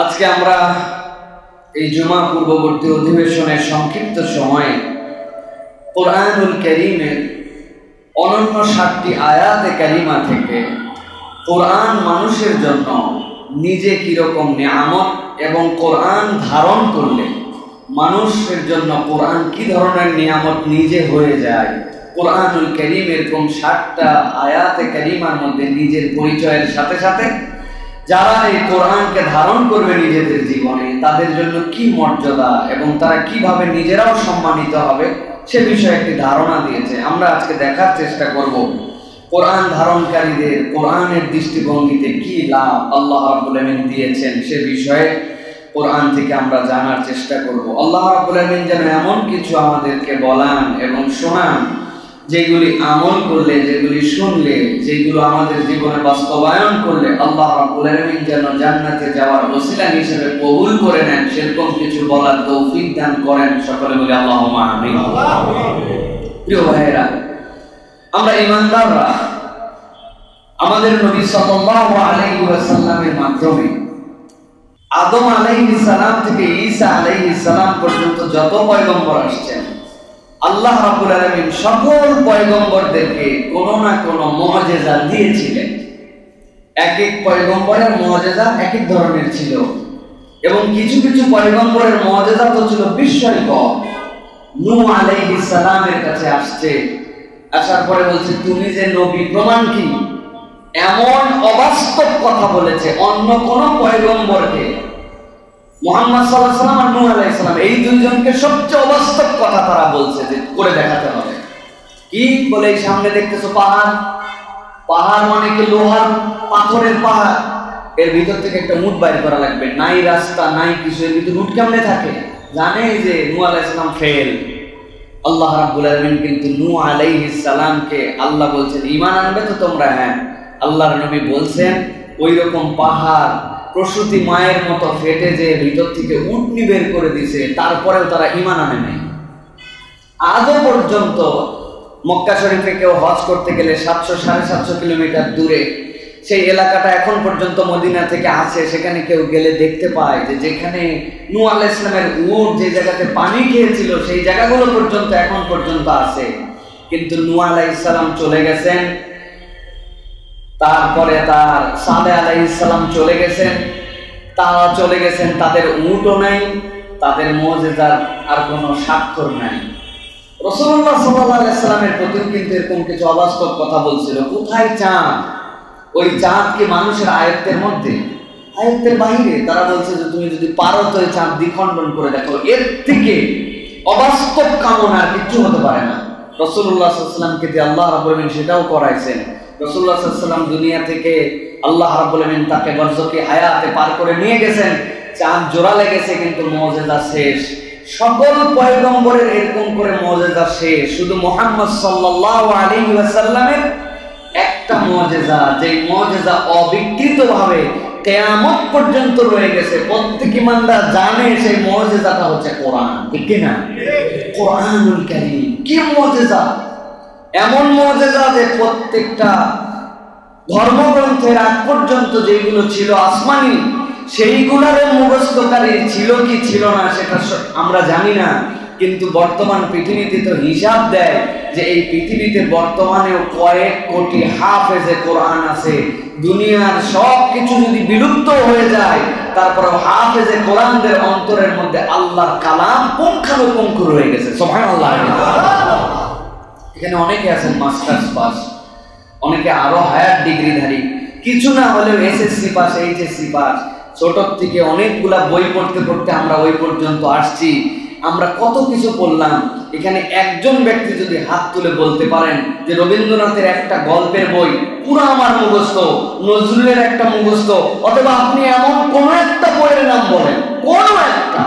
আজকে আমরা এই জুমা পূর্ববর্তী অধিবেশনের সংক্ষিপ্ত সময়ে কুরআনুল কারীমের অনন্য ৭টি আয়াতে কারিমা থেকে কুরআন মানুষের জন্য নিজে কিরকম নিয়ামত এবং কুরআন ধারণ করলে মানুষের জন্য কুরআন কি ধরনের নিয়ামত নিজে হয়ে যায়, কুরআনুল কারীমের কোন ৭টা আয়াতে কারিমার মধ্যে নিজের পরিচয়ের সাথে সাথে যারা এই কোরআনকে ধারণ করবে নিজেদের জীবনে তাদের জন্য কি মর্যাদা এবং তারা কিভাবে নিজেরাও সম্মানিত হবে সে বিষয়ে একটি ধারণা দিয়েছে। আমরা আজকে দেখার চেষ্টা করব কোরআন ধারণকারীদের কোরআনের দৃষ্টিভঙ্গিতে কি লাভ আল্লাহ রাব্বুল আমিন দিয়েছেন সে বিষয়ে কোরআন থেকে আমরা জানার চেষ্টা করব। আল্লাহ রাব্বুল আমিন যেন এমন কিছু আমাদেরকে বলান এবং শোনান যেগুলি আমল করলে, যেগুলি শুনলে, যেগুলো আমাদের জীবনে বাস্তবায়ন করলে আল্লাহ রাব্বুল আলামিন যেন জান্নাতে যাওয়ার ওসিলা হিসেবে কবুল করে নেন, সেরকম কিছু বলার তৌফিক দান করেন। সকলে বলি আল্লাহুম্মা আমিন। প্রিয় ভাইয়েরা, আমরা ইমানদাররা আমাদের নবী সাল্লাল্লাহু আলাইহি ওয়াসাল্লামের মাধ্যমে আদম আলাইহিস সালাম থেকে ঈসা আলাইহিস সালাম পর্যন্ত যত পয়গম্বর আসছেন আল্লাহ রাব্বুল আলামিন সকল পয়গম্বরদেরকে কোনো না কোনো মুজিজা দিয়েছিলেন। এক এক পয়গম্বরের মুজিজা এক এক ধরনের ছিল এবং কিছু কিছু পয়গম্বরের মুজিজা তো ছিল বিস্ময়কর। নূহ আলাইহিস সালামের কাছে আসার পরে বলছে, তুমি যে নবী প্রমাণ কি? এমন অবাস্তব কথা বলেছে অন্য কোন পয়গম্বরকে। মুহাম্মদ সাল্লাল্লাহু আলাইহি ওয়াসাল্লাম আর নূহ আলাইহিস সালাম এই দুইজনকে সবচেয়ে অবাস্তব কথা তারা বলছে যে করে দেখাতে হবে। কি বলে? এই সামনে দেখতেছো পাহাড়, পাহাড় মানে কি? লোহার পাথরের পাহাড়। এর ভিতর থেকে একটা উট বাইর করা লাগবে, নাই রাস্তা নাই কিছু, এর ভিতর উট কেমনে থাকে? জানে যে নূহ আলাইহিস সালাম ফেল। আল্লাহ রাব্বুল আলামিন কিন্তু নূহ আলাইহিস সালামকে আল্লাহ বলছেন, ঈমান আনবে তো তোমরা? হ্যাঁ। আল্লাহর নবী বলছেন ওই রকম পাহাড় প্রসূতি মায়ের মতো ফেটে যে ভিতর থেকে উটনি বের করে দিছে, তারপরেও তারা ঈমান আনে নাই। আজও পর্যন্ত মক্কা শরীফে কেউ হজ করতে গেলে 700-750 কিলোমিটার দূরে সেই এলাকাটা এখন পর্যন্ত মদিনা থেকে আছে, সেখানে কেউ গেলে দেখতে পায় যে যেখানে নূহ আলাইহিস সালামের উট যে জায়গাতে পানি খেয়েছিল সেই জায়গাগুলো পর্যন্ত এখন পর্যন্ত আছে। কিন্তু নূহ আলাইহিস সালাম চলে গেছেন, তারপরে তার সালেহ আলাইহিস সালাম চলে গেছেন, তারা চলে গেছেন, তাদের উটও নাই, তাদের মুজিজার আর কোনো স্বাক্ষর নাই। রাসূলুল্লাহ সাল্লাল্লাহু আলাইহি সাল্লামের প্রতিও কিন্তু এরকম কিছু অবাস্তব কথা বলছিল। কোথায় চাঁদ? ওই চাঁদ কি মানুষের আয়ত্তের মধ্যে? আয়ত্তের বাইরে। তারা বলছে যে তুমি যদি পারো তো এই চাঁদ দ্বিখণ্ডন করে দেখো। এর থেকে অবাস্তব কামনা আর কিছু হতে পারে না। রাসূলুল্লাহ সাল্লাল্লাহু আলাইহি সাল্লামকে দিয়ে আল্লাহ রাব্বুল আমিন সেটাও করাইছেন। রাসূলুল্লাহ সাল্লাল্লাহু আলাইহি সাল্লাম দুনিয়া থেকে আল্লাহ রাব্বুল আমিন তাকে বরজখী হায়াতে পার করে নিয়ে গেছেন। চাঁদ জোড়া লেগেছে কিন্তু মুজিজা শেষ। সকল পয়গম্বরের এরকম করে মুজিজা শেষ। শুধু মুহাম্মদ সাল্লাল্লাহু আলাইহি ওয়াসাল্লামের একটা মুজিজা, যেই মুজিজা অবিকৃতভাবে কিয়ামত পর্যন্ত রয়ে গেছে। প্রত্যেক ইমানদার জানে সেই মুজিজাটা হচ্ছে কোরআন, ঠিক না? কোরআনুল কারীম কি মুজিজা! এমন মুজিজা যে প্রত্যেকটা ধর্মগ্রন্থের আগ পর্যন্ত যেগুলো ছিল আসমানি সেইগুলোর মুখস্থকারী ছিল কি ছিল না সেটা আমরা জানি না, কিন্তু বর্তমান পৃথিবীতে তো হিসাব দেয় যে এই পৃথিবীতে বর্তমানেও কয়েক কোটি হাফেজে কোরআন আছে। দুনিয়ার সব কিছু যদি বিলুপ্ত হয়ে যায় তারপরে হাফেজে কোরআনদের অন্তরের মধ্যে আল্লাহর কালাম পুঙ্খানুপুঙ্খ রয়ে গেছে। সুবহানাল্লাহ। এখানে অনেকে আছেন মাস্টার্স পাস, অনেকে আরো হায়ার ডিগ্রিধারী, কিছু না হলেও এসএসসি পাস, এইচএসসি পাস। ছোটর থেকে অনেকগুলা বই পড়তে পড়তে আমরা ওই পর্যন্ত আসছি। আমরা কত কিছু পড়লাম। এখানে একজন ব্যক্তি যদি হাত তুলে বলতে পারেন যে রবীন্দ্রনাথের একটা গল্পের বই পুরো আমার মুখস্থ, নজরুলের একটা মুখস্থ, অথবা আপনি এমন কোনো একটা বইয়ের নাম বলেন, কোনো একটা,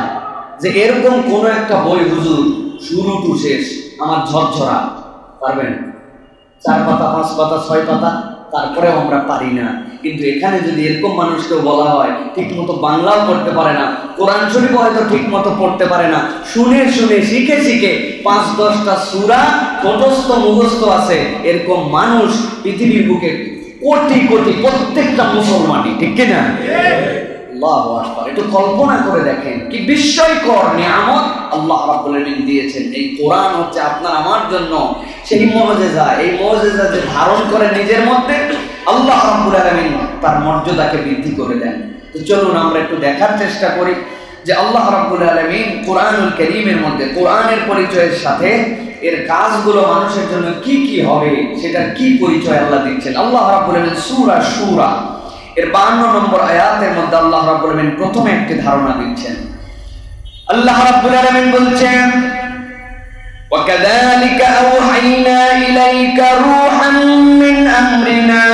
যে এরকম কোনো একটা বই হুজুর শুরু টু শেষ আমার ঝরঝরা, পারবেন? 4 পাতা 5 পাতা 6 পাতা, তারপরেও আমরা পারি না। কিন্তু এখানে যদি এরকম মানুষকেও বলা হয় ঠিক মতো বাংলাও পড়তে পারে না, কোরআন শরীফ হয়তো ঠিক মতো পড়তে পারে না, শুনে শুনে শিখে শিখে 5-10টা সূরা কতস্থ মুখস্থ আছে, এরকম মানুষ পৃথিবীর বুকে কোটি কোটি, প্রত্যেকটা মুসলমানই, ঠিক কিনা? আল্লাহু আকবার। একটু কল্পনা করে দেখেন কি বিস্ময়কর নিয়ামত আল্লাহ রাব্বুল আলামিন দিয়েছেন। এই কোরআন হচ্ছে আপনার আমার জন্য সেই মুজিজা। এই মুজিজা যে ধারণ করে নিজের মধ্যে, আল্লাহ রাব্বুল আলামিন তার মর্যাদাকে বৃদ্ধি করে দেন। তো চলুন আমরা একটু দেখার চেষ্টা করি যে আল্লাহ রাব্বুল আলামিন কোরআনুল কারীমের মধ্যে কোরআনের পরিচয়ের সাথে এর কাজগুলো মানুষের জন্য কি কি হবে সেটার কি পরিচয় আল্লাহ দিচ্ছেন। আল্লাহ রাব্বুল আলামিন সূরা শূরা এর 52 নম্বর আয়াতের মধ্যে আল্লাহ রাব্বুল আলামিন প্রথমে একটি ধারণা দিচ্ছেন। আল্লাহ রাব্বুল আলামিন বলছেন, وَكَذَلِكَ أَوْحَيْنَا إِلَيْكَ رُوحًا مِّنْ أَمْرِنَا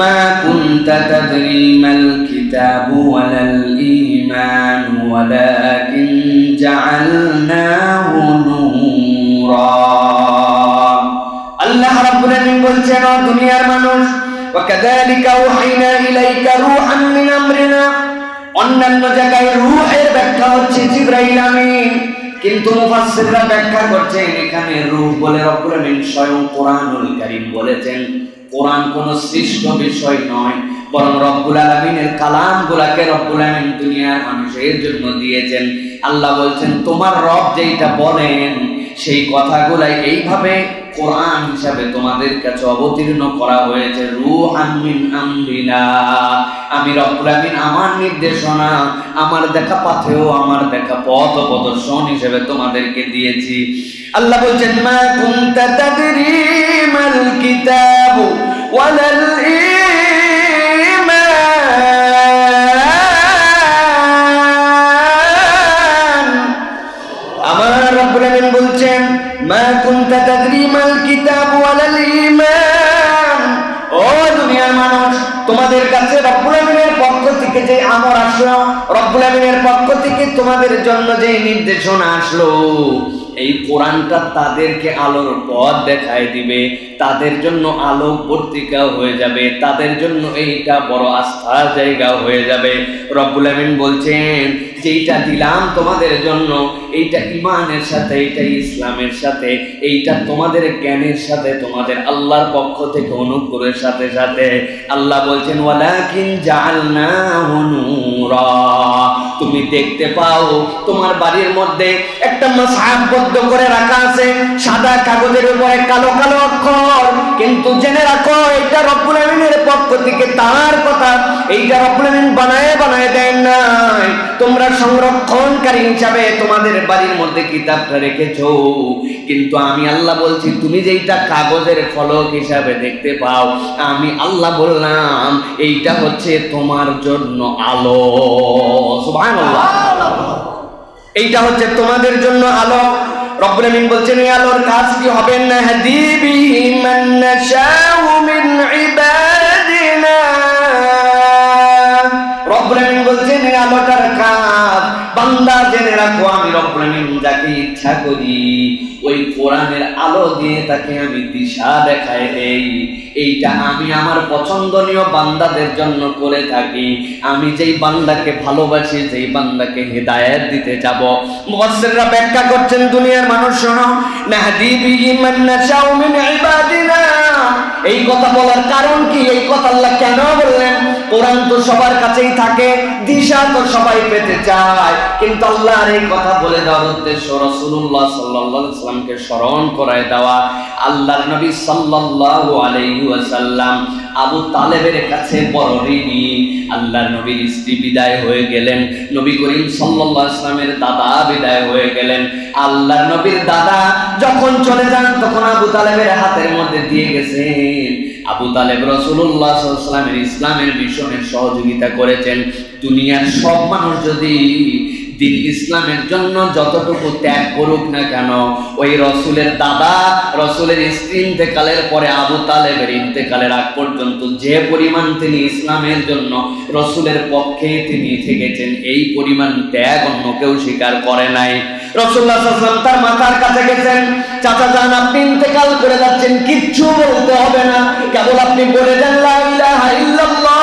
مَا كُنْتَ تَدْرِي مَا الْكِتَابُ وَلَا الْإِيمَانُ وَلَكِنْ جَعَلْنَاهُ نُورًا। আল্লাহ রাব্বুল আলামিন বলছেন, ও দুনিয়ার মানুষ, وكذلك اوحينا اليك روحا من امرنا। অন্যান্য জায়গায় রূহের ব্যাখ্যা হচ্ছে জিবরাইল আমিন, কিন্তু মুফাসসিররা ব্যাখ্যা করছেন এখানে রূহ বলে রব্বুল আমিন স্বয়ং কোরআনুল কারীম বলেছেন। কোরআন কোন সৃষ্ট বিষয় নয়, বরং রব্বুল আলামিনের কালামগুলোকে রব্বুল আমিন দুনিয়ার মানুষের জন্য দিয়েছেন। আল্লাহ বলছেন, তোমার রব যেটা বলেন সেই কথাগুলাই এইভাবে কোরআন হিসাবে তোমাদের কাছে অবতীর্ণ করা হয়েছে। রূহান মিন আমরিনা, আমি রব্বুল আমিন আমার নির্দেশনা, আমার দেখা পথেও, আমার দেখা পথ প্রদর্শন হিসেবে তোমাদেরকে দিয়েছি। আল্লাহ বলছেন, মা কুনতা তাদরি মাল কিতাব ওয়ালাল ঈমান। আমার রব্বুল আমিন বলছেন, মা কুনতা তাদরি মাল কিতাব ওয়ালাল ঈমান। ও দুনিয়ার মানুষ, তোমাদের কাছে রব্বুল আমিনের পক্ষ থেকে যে আমর আসলো, রব্বুল আমিনের পক্ষ থেকে তোমাদের জন্য যে নির্দেশনা আসলো, এই কোরআনটা তাদেরকে আলোর পথ দেখায় দিবে, তাদের জন্য আলোক পত্রিকা হয়ে যাবে, তাদের জন্য এইটা বড় আস্থার জায়গা হয়ে যাবে। রব্বুল আমিন বলছেন, যেইটা দিলাম তোমাদের জন্য, এইটা ইমানের সাথে, এইটা ইসলামের সাথে, এইটা তোমাদের জ্ঞানের সাথে, তোমাদের আল্লাহর পক্ষ থেকে অনুগ্রহের সাথে সাথে। আল্লাহ বলছেন, ওয়ালাকিন জাআলনাহু নূরা। তুমি দেখতে পাও তোমার বাড়ির মধ্যে একটা মাসহাববদ্ধ করে রাখা আছে সাদা কাগজের উপরে কালো কালো অক্ষর, কিন্তু জেনে রাখো এটা রব্বুল আমিনের পক্ষ থেকে তার কথা। এইটা রব্বুল আমিন বানায় বানায় দেন নাই। তোমরা সংরক্ষণকারী হিসাবে তোমাদের বাড়ির মধ্যে কিতাবটা রেখেছো, কিন্তু আমি আল্লাহ বলছি তুমি যেইটা কাগজের ফলক হিসাবে দেখতে পাও, আমি আল্লাহ বললাম এইটা হচ্ছে তোমার জন্য আলো। সুবহানাল্লাহ, এইটা হচ্ছে তোমাদের জন্য আলো। রব্বুল আমিন বলছেন, এই আলোর কাজ কি হবে? না হাদিবি মান নাশাউ মিন ইবাদিনা। রব্বুল আমিন বলছেন, এই আলোটার কাজ বান্দা জেনে রাখো, আমি রব্বুল আমিন যাকে ইচ্ছা করি ওই কোরআনের আলো দিয়ে তাকে আমি দিশা দেখায় দেই। এইটা আমি আমার পছন্দনীয় বান্দাদের জন্য করে থাকি। আমি যেই বান্দাকে ভালোবাসি, যেই বান্দাকে হেদায়েত দিতে যাব। মুফাসসিররা ব্যাখ্যা করছেন, দুনিয়ার মানুষ শোনো, নাহদি বিহি মান নাশাউ মিন ইবাদিনা। এই কথা বলার কারণ কি? এই কথা আল্লাহ কেন বললেন? কোরআন তো সবার কাছেই থাকে, দিশা তো সবাই পেতে চায়, কিন্তু আল্লাহর এই কথা বলে দেওয়ার উদ্দেশ্য রাসূলুল্লাহ সাল্লাল্লাহু আলাইহি ওয়াসাল্লামকে স্মরণ করায় দেওয়া। আল্লাহর নবী সাল্লাল্লাহু আলাইহি ওয়াসাল্লাম আবু তালেবের কাছে বড় ঋণী। আল্লাহর নবীর স্ত্রী বিদায় হয়ে গেলেন, নবী করিম সাল্লাল্লাহু আলাইহি ওয়াসাল্লামের দাদা বিদায় হয়ে গেলেন। আল্লাহর নবীর দাদা যখন চলে যান তখন আবু তালেবের হাতের মধ্যে দিয়ে গেছেন। আবু তালেব রাসূলুল্লাহ সাল্লাল্লাহু আলাইহি ওয়াসাল্লামের ইসলামের মিশনে সহযোগিতা করেছেন। দুনিয়ার সব মানুষ যদি দিন ইসলামের জন্য যতটুকু ত্যাগ করুক না কেন, ওই রসুলের দাদা, রসুলের স্ত্রী ইন্তেকালের পরে আবু তালেবের ইন্তেকালের আগ পর্যন্ত যে পরিমাণ তিনি ইসলামের জন্য রসুলের পক্ষে তিনি থেকেছেন, এই পরিমাণ ত্যাগ অন্য কেউ স্বীকার করে নাই। রাসূলুল্লাহ সাল্লাল্লাহু আলাইহি ওয়াসাল্লাম তার মাথার কাছে গেছেন, চাচা জান আপনি ইন্তেকাল করে যাচ্ছেন, কিচ্ছু বলতে হবে না, কেবল আপনি বলে দেন লা ইলাহা ইল্লাল্লাহ,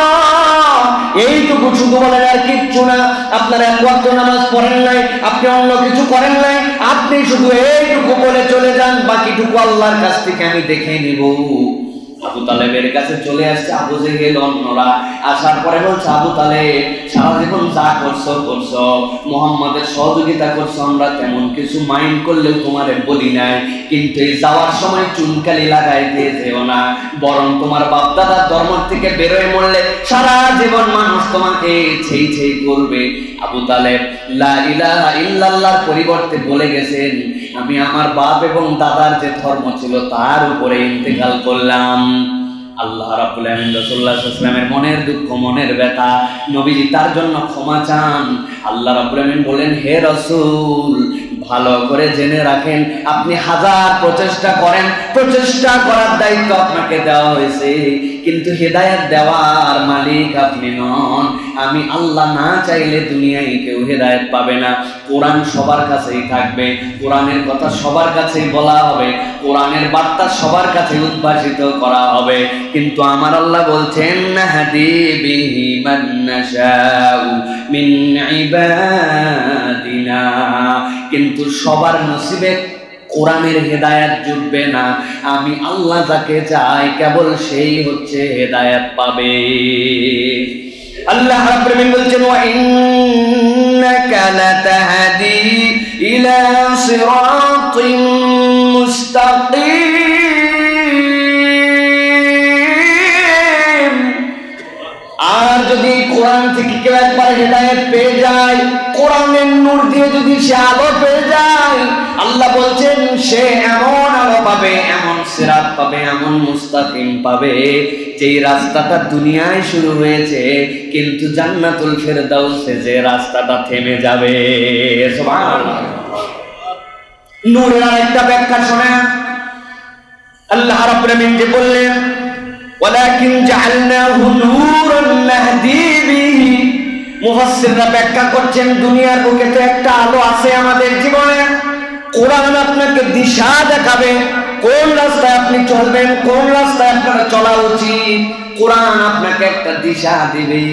এইটুকু শুধু বলেন, আর কিচ্ছু না। আপনার এক ওয়াক্ত নামাজ পড়েন নাই, আপনি অন্য কিছু করেন নাই, আপনি শুধু এইটুকু বলে চলে যান, বাকিটুকু আল্লাহর কাছ থেকে আমি দেখে নিব। আবু তালেবের কাছে চলে আসছে আবু জেহেল অন্যরা। আসার পরে বলছে, আবু তালেব, সারা জীবন যা করছো করছো, মুহাম্মাদের সহযোগিতা করছো, আমরা তেমন কিছু মাইন্ড করলেও তোমারে বলি নাই, কিন্তু এই যাওয়ার সময় চুনকালি লাগাই দিয়ে যেও না, বরং তোমার বাপদাদার ধর্ম থেকে বেরোয় মরলে সারা জীবন মানুষ তোমাকে ছেই ছেই করবে। আবু তালেব লা ইলাহা ইল্লাল্লাহর পরিবর্তে বলে গেছেন, আমি আমার বাপ এবং দাদার যে ধর্ম ছিল তার উপরে ইন্তেকাল করলাম। আল্লাহ রাব্বুল আলামিন রাসূলুল্লাহ সাল্লাল্লাহু আলাইহি ওয়াসাল্লামের মনের দুঃখ, মনের ব্যথা, নবীজি তার জন্য ক্ষমা চান। আল্লাহ রাব্বুল আলামিন বলেন, হে রাসূল, ভালো করে জেনে রাখেন, আপনি হাজার প্রচেষ্টা করেন, প্রচেষ্টা করার দায়িত্ব আপনাকে দেওয়া হয়েছে, কিন্তু হেদায়েত দেওয়ার মালিক আপনি নন। আমি আল্লাহ না চাইলে দুনিয়ায় কেউ হেদায়েত পাবে না। কোরআন সবার কাছেই থাকবে, কোরআনের কথা সবার কাছেই বলা হবে, কোরআনের বার্তা সবার কাছে উদ্ভাসিত করা হবে, কিন্তু আমার আল্লাহ বলছেন, নাহদি বিহি মান নাশাউ মিন ইবাদিনা, কিন্তু সবার নসিবে কোরআনের হেদায়াত জুটবে না। আমি আল্লাহ যাকে চাই কেবল সেই হচ্ছে হেদায়াত পাবে। আল্লাহ রাব্বুল আলামিন বলছেন, ওয়া ইন্নাকা লাতাহদি ইলা সিরাতিন মুস্তাকিম। আর যদি কোরআন থেকে কেউ একবার হেদায়াত পেয়ে যায়, কোরআনের নূর দিয়ে যদি সে আলো পেয়ে যায়, আল্লাহ বলছেন সে এমন আলো পাবে, এমন সিরাত পাবে, এমন মুস্তাকিম পাবে, যেই রাস্তাটা দুনিয়ায় শুরু হয়েছে কিন্তু জান্নাতুল ফেরদাউসে যে রাস্তাটা থেমে যাবে। সুবহানাল্লাহ। নূরের আরেকটা ব্যাখ্যা শোনা, আল্লাহ রাব্বুল আমিন যে বললেন, ওয়ালাকিন জাআলনাহু নূরান নাহদি বিহি, মুফাসসিররা ব্যাখ্যা করছেন দুনিয়ার বুকে তো একটা আলো আছে আমাদের জীবনে, কোরআন আপনাকে দিশা দেখাবে কোন রাস্তায় আপনি চলবেন, কোন রাস্তায় আপনার চলা উচিত। কোরআন আপনাকে একটা দিশা দিবে,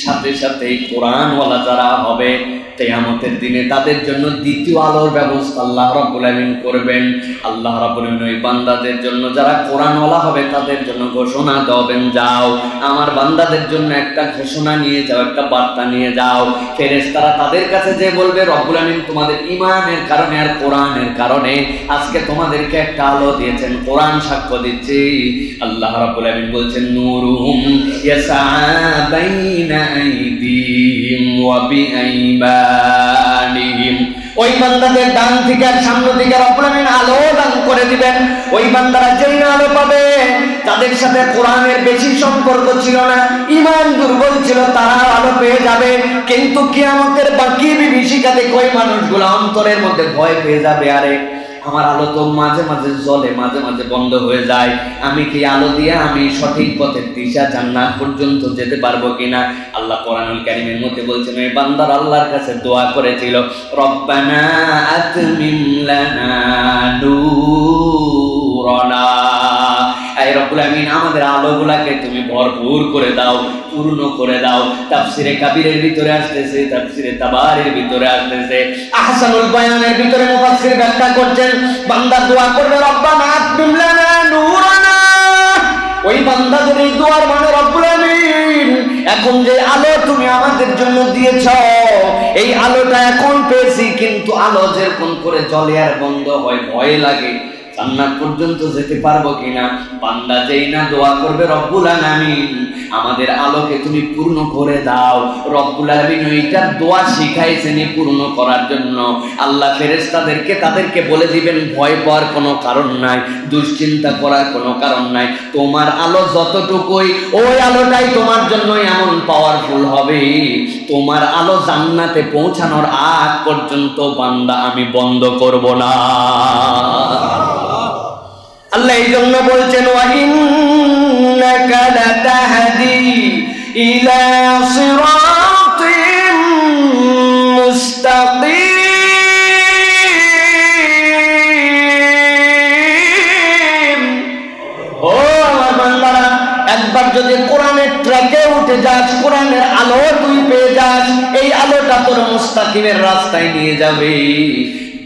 সাথে সাথে কোরআনওয়ালা যারা হবে কিয়ামতের দিনে তাদের জন্য দ্বিতীয় আলোর ব্যবস্থা আল্লাহ রাব্বুল আমিন করবেন। আল্লাহ রাব্বুল আমিন ওই বান্দাদের জন্য যারা কোরআনওয়ালা হবে তাদের জন্য ঘোষণা দেবেন, যাও আমার বান্দাদের জন্য একটা ঘোষণা নিয়ে যাও, একটা বার্তা নিয়ে যাও। ফেরেশতারা তাদের কাছে যে বলবে, রব্বুল আমিন তোমাদের ঈমানের কারণে আর কোরআনের কারণে আজকে তোমাদেরকে একটা আলো দিয়েছেন, কোরআন সাক্ষ্য দিচ্ছে। আল্লাহ রাব্বুল আমিন বলছেন, নূরুহুম ইয়াসআ বাইনা আইদিহিম ওয়া বিআইমা, ওই বান্দাদের ডান দিকে আর সামনে দিকে রব্বুল আমিন আলো দান করে দিবেন। ওই বান্দারা যেই আলো পাবে, তাদের সাথে কোরআনের বেশি সম্পর্ক ছিল না, ঈমান দুর্বল ছিল, তারা আলো পেয়ে যাবে, কিন্তু কিয়ামতের বাকি বিভীষিকাতে ওই মানুষগুলো অন্তরের মধ্যে ভয় পেয়ে যাবে, আরে আমার আলো তো মাঝে মাঝে জ্বলে, মাঝে মাঝে বন্ধ হয়ে যায়, আমি কি আলো দিয়ে আমি সঠিক পথের দিশা জান্নাত পর্যন্ত যেতে পারবো কিনা। আল্লাহ কোরআনুল কারীমের মধ্যে বলছেন, এই বান্দার আল্লাহর কাছে দোয়া করেছিল, রব্বানা আতমিম লানা নূরানা, এই রব্বুল আমিন আমাদের আলোগুলাকে তুমি ভরপুর করে দাও, পূর্ণ করে দাও। তাফসিরে কাবীরের ভিতরে আসতেছে, তাফসিরে তাবারির ভিতরে আসতেছে, আহসানুল বায়ানের ভিতরে মুফাসসির ব্যাখ্যা করছেন, বান্দা দোয়া করবে, রব্বানা আতমিম লানা নূরানা। ওই বান্দা যদি দোয়ার মানে, রব্বুল আমিন এখন যে আলো তুমি আমাদের জন্য দিয়েছ, এই আলোটা এখন পেয়েছি, কিন্তু আলো যেরকম করে জ্বলে আর বন্ধ হয়, ভয় লাগে জান্নাত পর্যন্ত যেতে পারবো কিনা। বান্দা যেই না দোয়া করবে, রব্বুল আমিন আমাদের আলোকে তুমি পূর্ণ করে দাও, রব্বুল আমিন ওইটা দোয়া শিখাইছেন পূর্ণ করার জন্য। আল্লাহ ফেরেশতাদেরকে তাদেরকে বলে দিবেন, ভয় পাওয়ার কোনো কারণ নাই, দুশ্চিন্তা করার কোনো কারণ নাই, তোমার আলো যতটুকুই, ওই আলোটাই তোমার জন্য এমন পাওয়ারফুল হবে, তোমার আলো জান্নাতে পৌঁছানোর আগ পর্যন্ত বান্দা আমি বন্ধ করব না। আল্লাহ এই জন্য বলছেন, ওয়াইন্নাকা লাতাহদি ইলা সিরাতিন মুস্তাকিম। ও আমার বান্দারা, একবার যদি কোরআনের ট্র্যাকে উঠে যাস, কোরআনের আলো তুই পেয়ে যাস, এই আলোটা তোর মুস্তাকিমের রাস্তায় নিয়ে যাবে।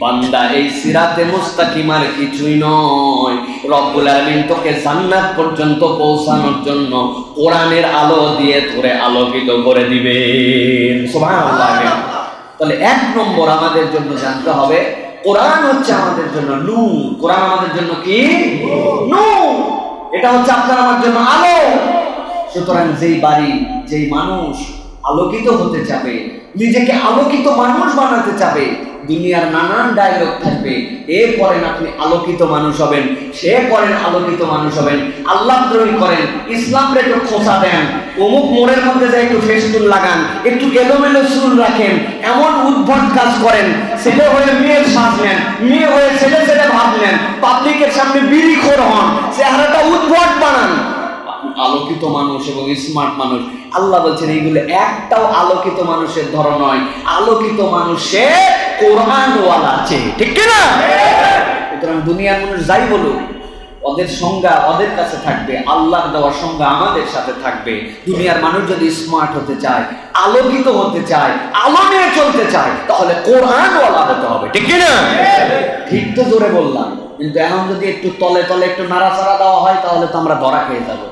बंदा सिराते मुस्ताकिमार किछुई नय रब्बुल आलामीन तोके जान्नात पर्यन्त पौंछानोर जन्य कुरानेर आलो दिये तोरे आलोकित करे दिबेन सुबहानाल्लाह। ताहले एक नम्बर आमादेर जन्य जानते होबे कुरान होच्छे आमादेर जन्य नूर, कुरान आमादेर जन्य कि नूर, এটা হচ্ছে আপনার আমার জন্য আলো। সুতরাং যেই বাড়ি যেই মানুষ আলোকিত হতে চাবে, নিজেকে আলোকিত মানুষ বানাতে চাবে, দুনিয়ার নানান ডায়লগ থাকবে, এ করেন আপনি আলোকিত মানুষ হবেন, সে করেন আলোকিত মানুষ হবেন, আল্লাহদ্রোহী করেন, ইসলাম রে একটু খোঁচা দেন, অমুক মোড়ের মধ্যে যায় একটু ফেস্টুন লাগান, একটু এলোমেলো চুল রাখেন, এমন উদ্ভট কাজ করেন, ছেলে হয়ে মেয়ের সাজ নেন, মেয়ে হয়ে ছেলে ছেলে ভাব নেন, পাবলিকের সামনে বিড়িখোর হন, চেহারাটা উদ্ভট বানান। আলোকিত মানুষ এবং স্মার্ট মানুষ, আল্লাহ বলছেন এইগুলো একটাও আলোকিত মানুষের ধরন নয়, আলোকিত মানুষের কোরআনওয়ালা আছে, ঠিক না? সুতরাং দুনিয়ার মানুষ যাই বলুক, ওদের সংজ্ঞা ওদের কাছে থাকবে, আল্লাহর দেওয়ার সংজ্ঞা আমাদের সাথে থাকবে। দুনিয়ার মানুষ যদি স্মার্ট হতে চায়, আলোকিত হতে চায়, আলো নিয়ে চলতে চায়, তাহলে কোরআনওয়ালা হতে হবে, ঠিক না? ঠিক তো জোরে বললাম, কিন্তু এখন যদি একটু তলে তলে একটু নাড়াচাড়া দেওয়া হয় তাহলে তো আমরা ধরা খেয়ে যাবো।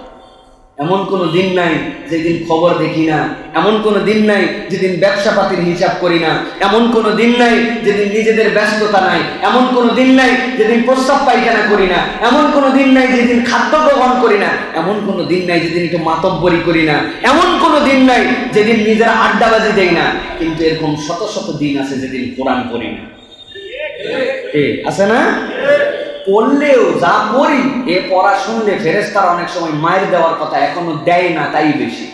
এমন কোনো দিন নাই যেদিন খবর দেখি না, এমন কোনো দিন নাই যেদিন ব্যবসাপাতির হিসাব করি না, এমন কোনো দিন নাই যেদিন নিজেদের ব্যস্ততা নাই, এমন কোনো দিন নাই যেদিন প্রস্রাব পায়খানা করি না, এমন কোনো দিন নাই যেদিন খাদ্য গ্রহণ করি না, এমন কোনো দিন নাই যেদিন একটু মাতব্বরি করি না, এমন কোনো দিন নাই যেদিন নিজেরা আড্ডাবাজি দেই না। কিন্তু এরকম শত শত দিন আছে যেদিন কোরআন করি না, আছে না? পড়লেও যা পড়ি, এ পড়া শুনলে ফেরেশতারা অনেক সময় মায়ের দেওয়ার কথা এখনো দেয় না, তাই বেশি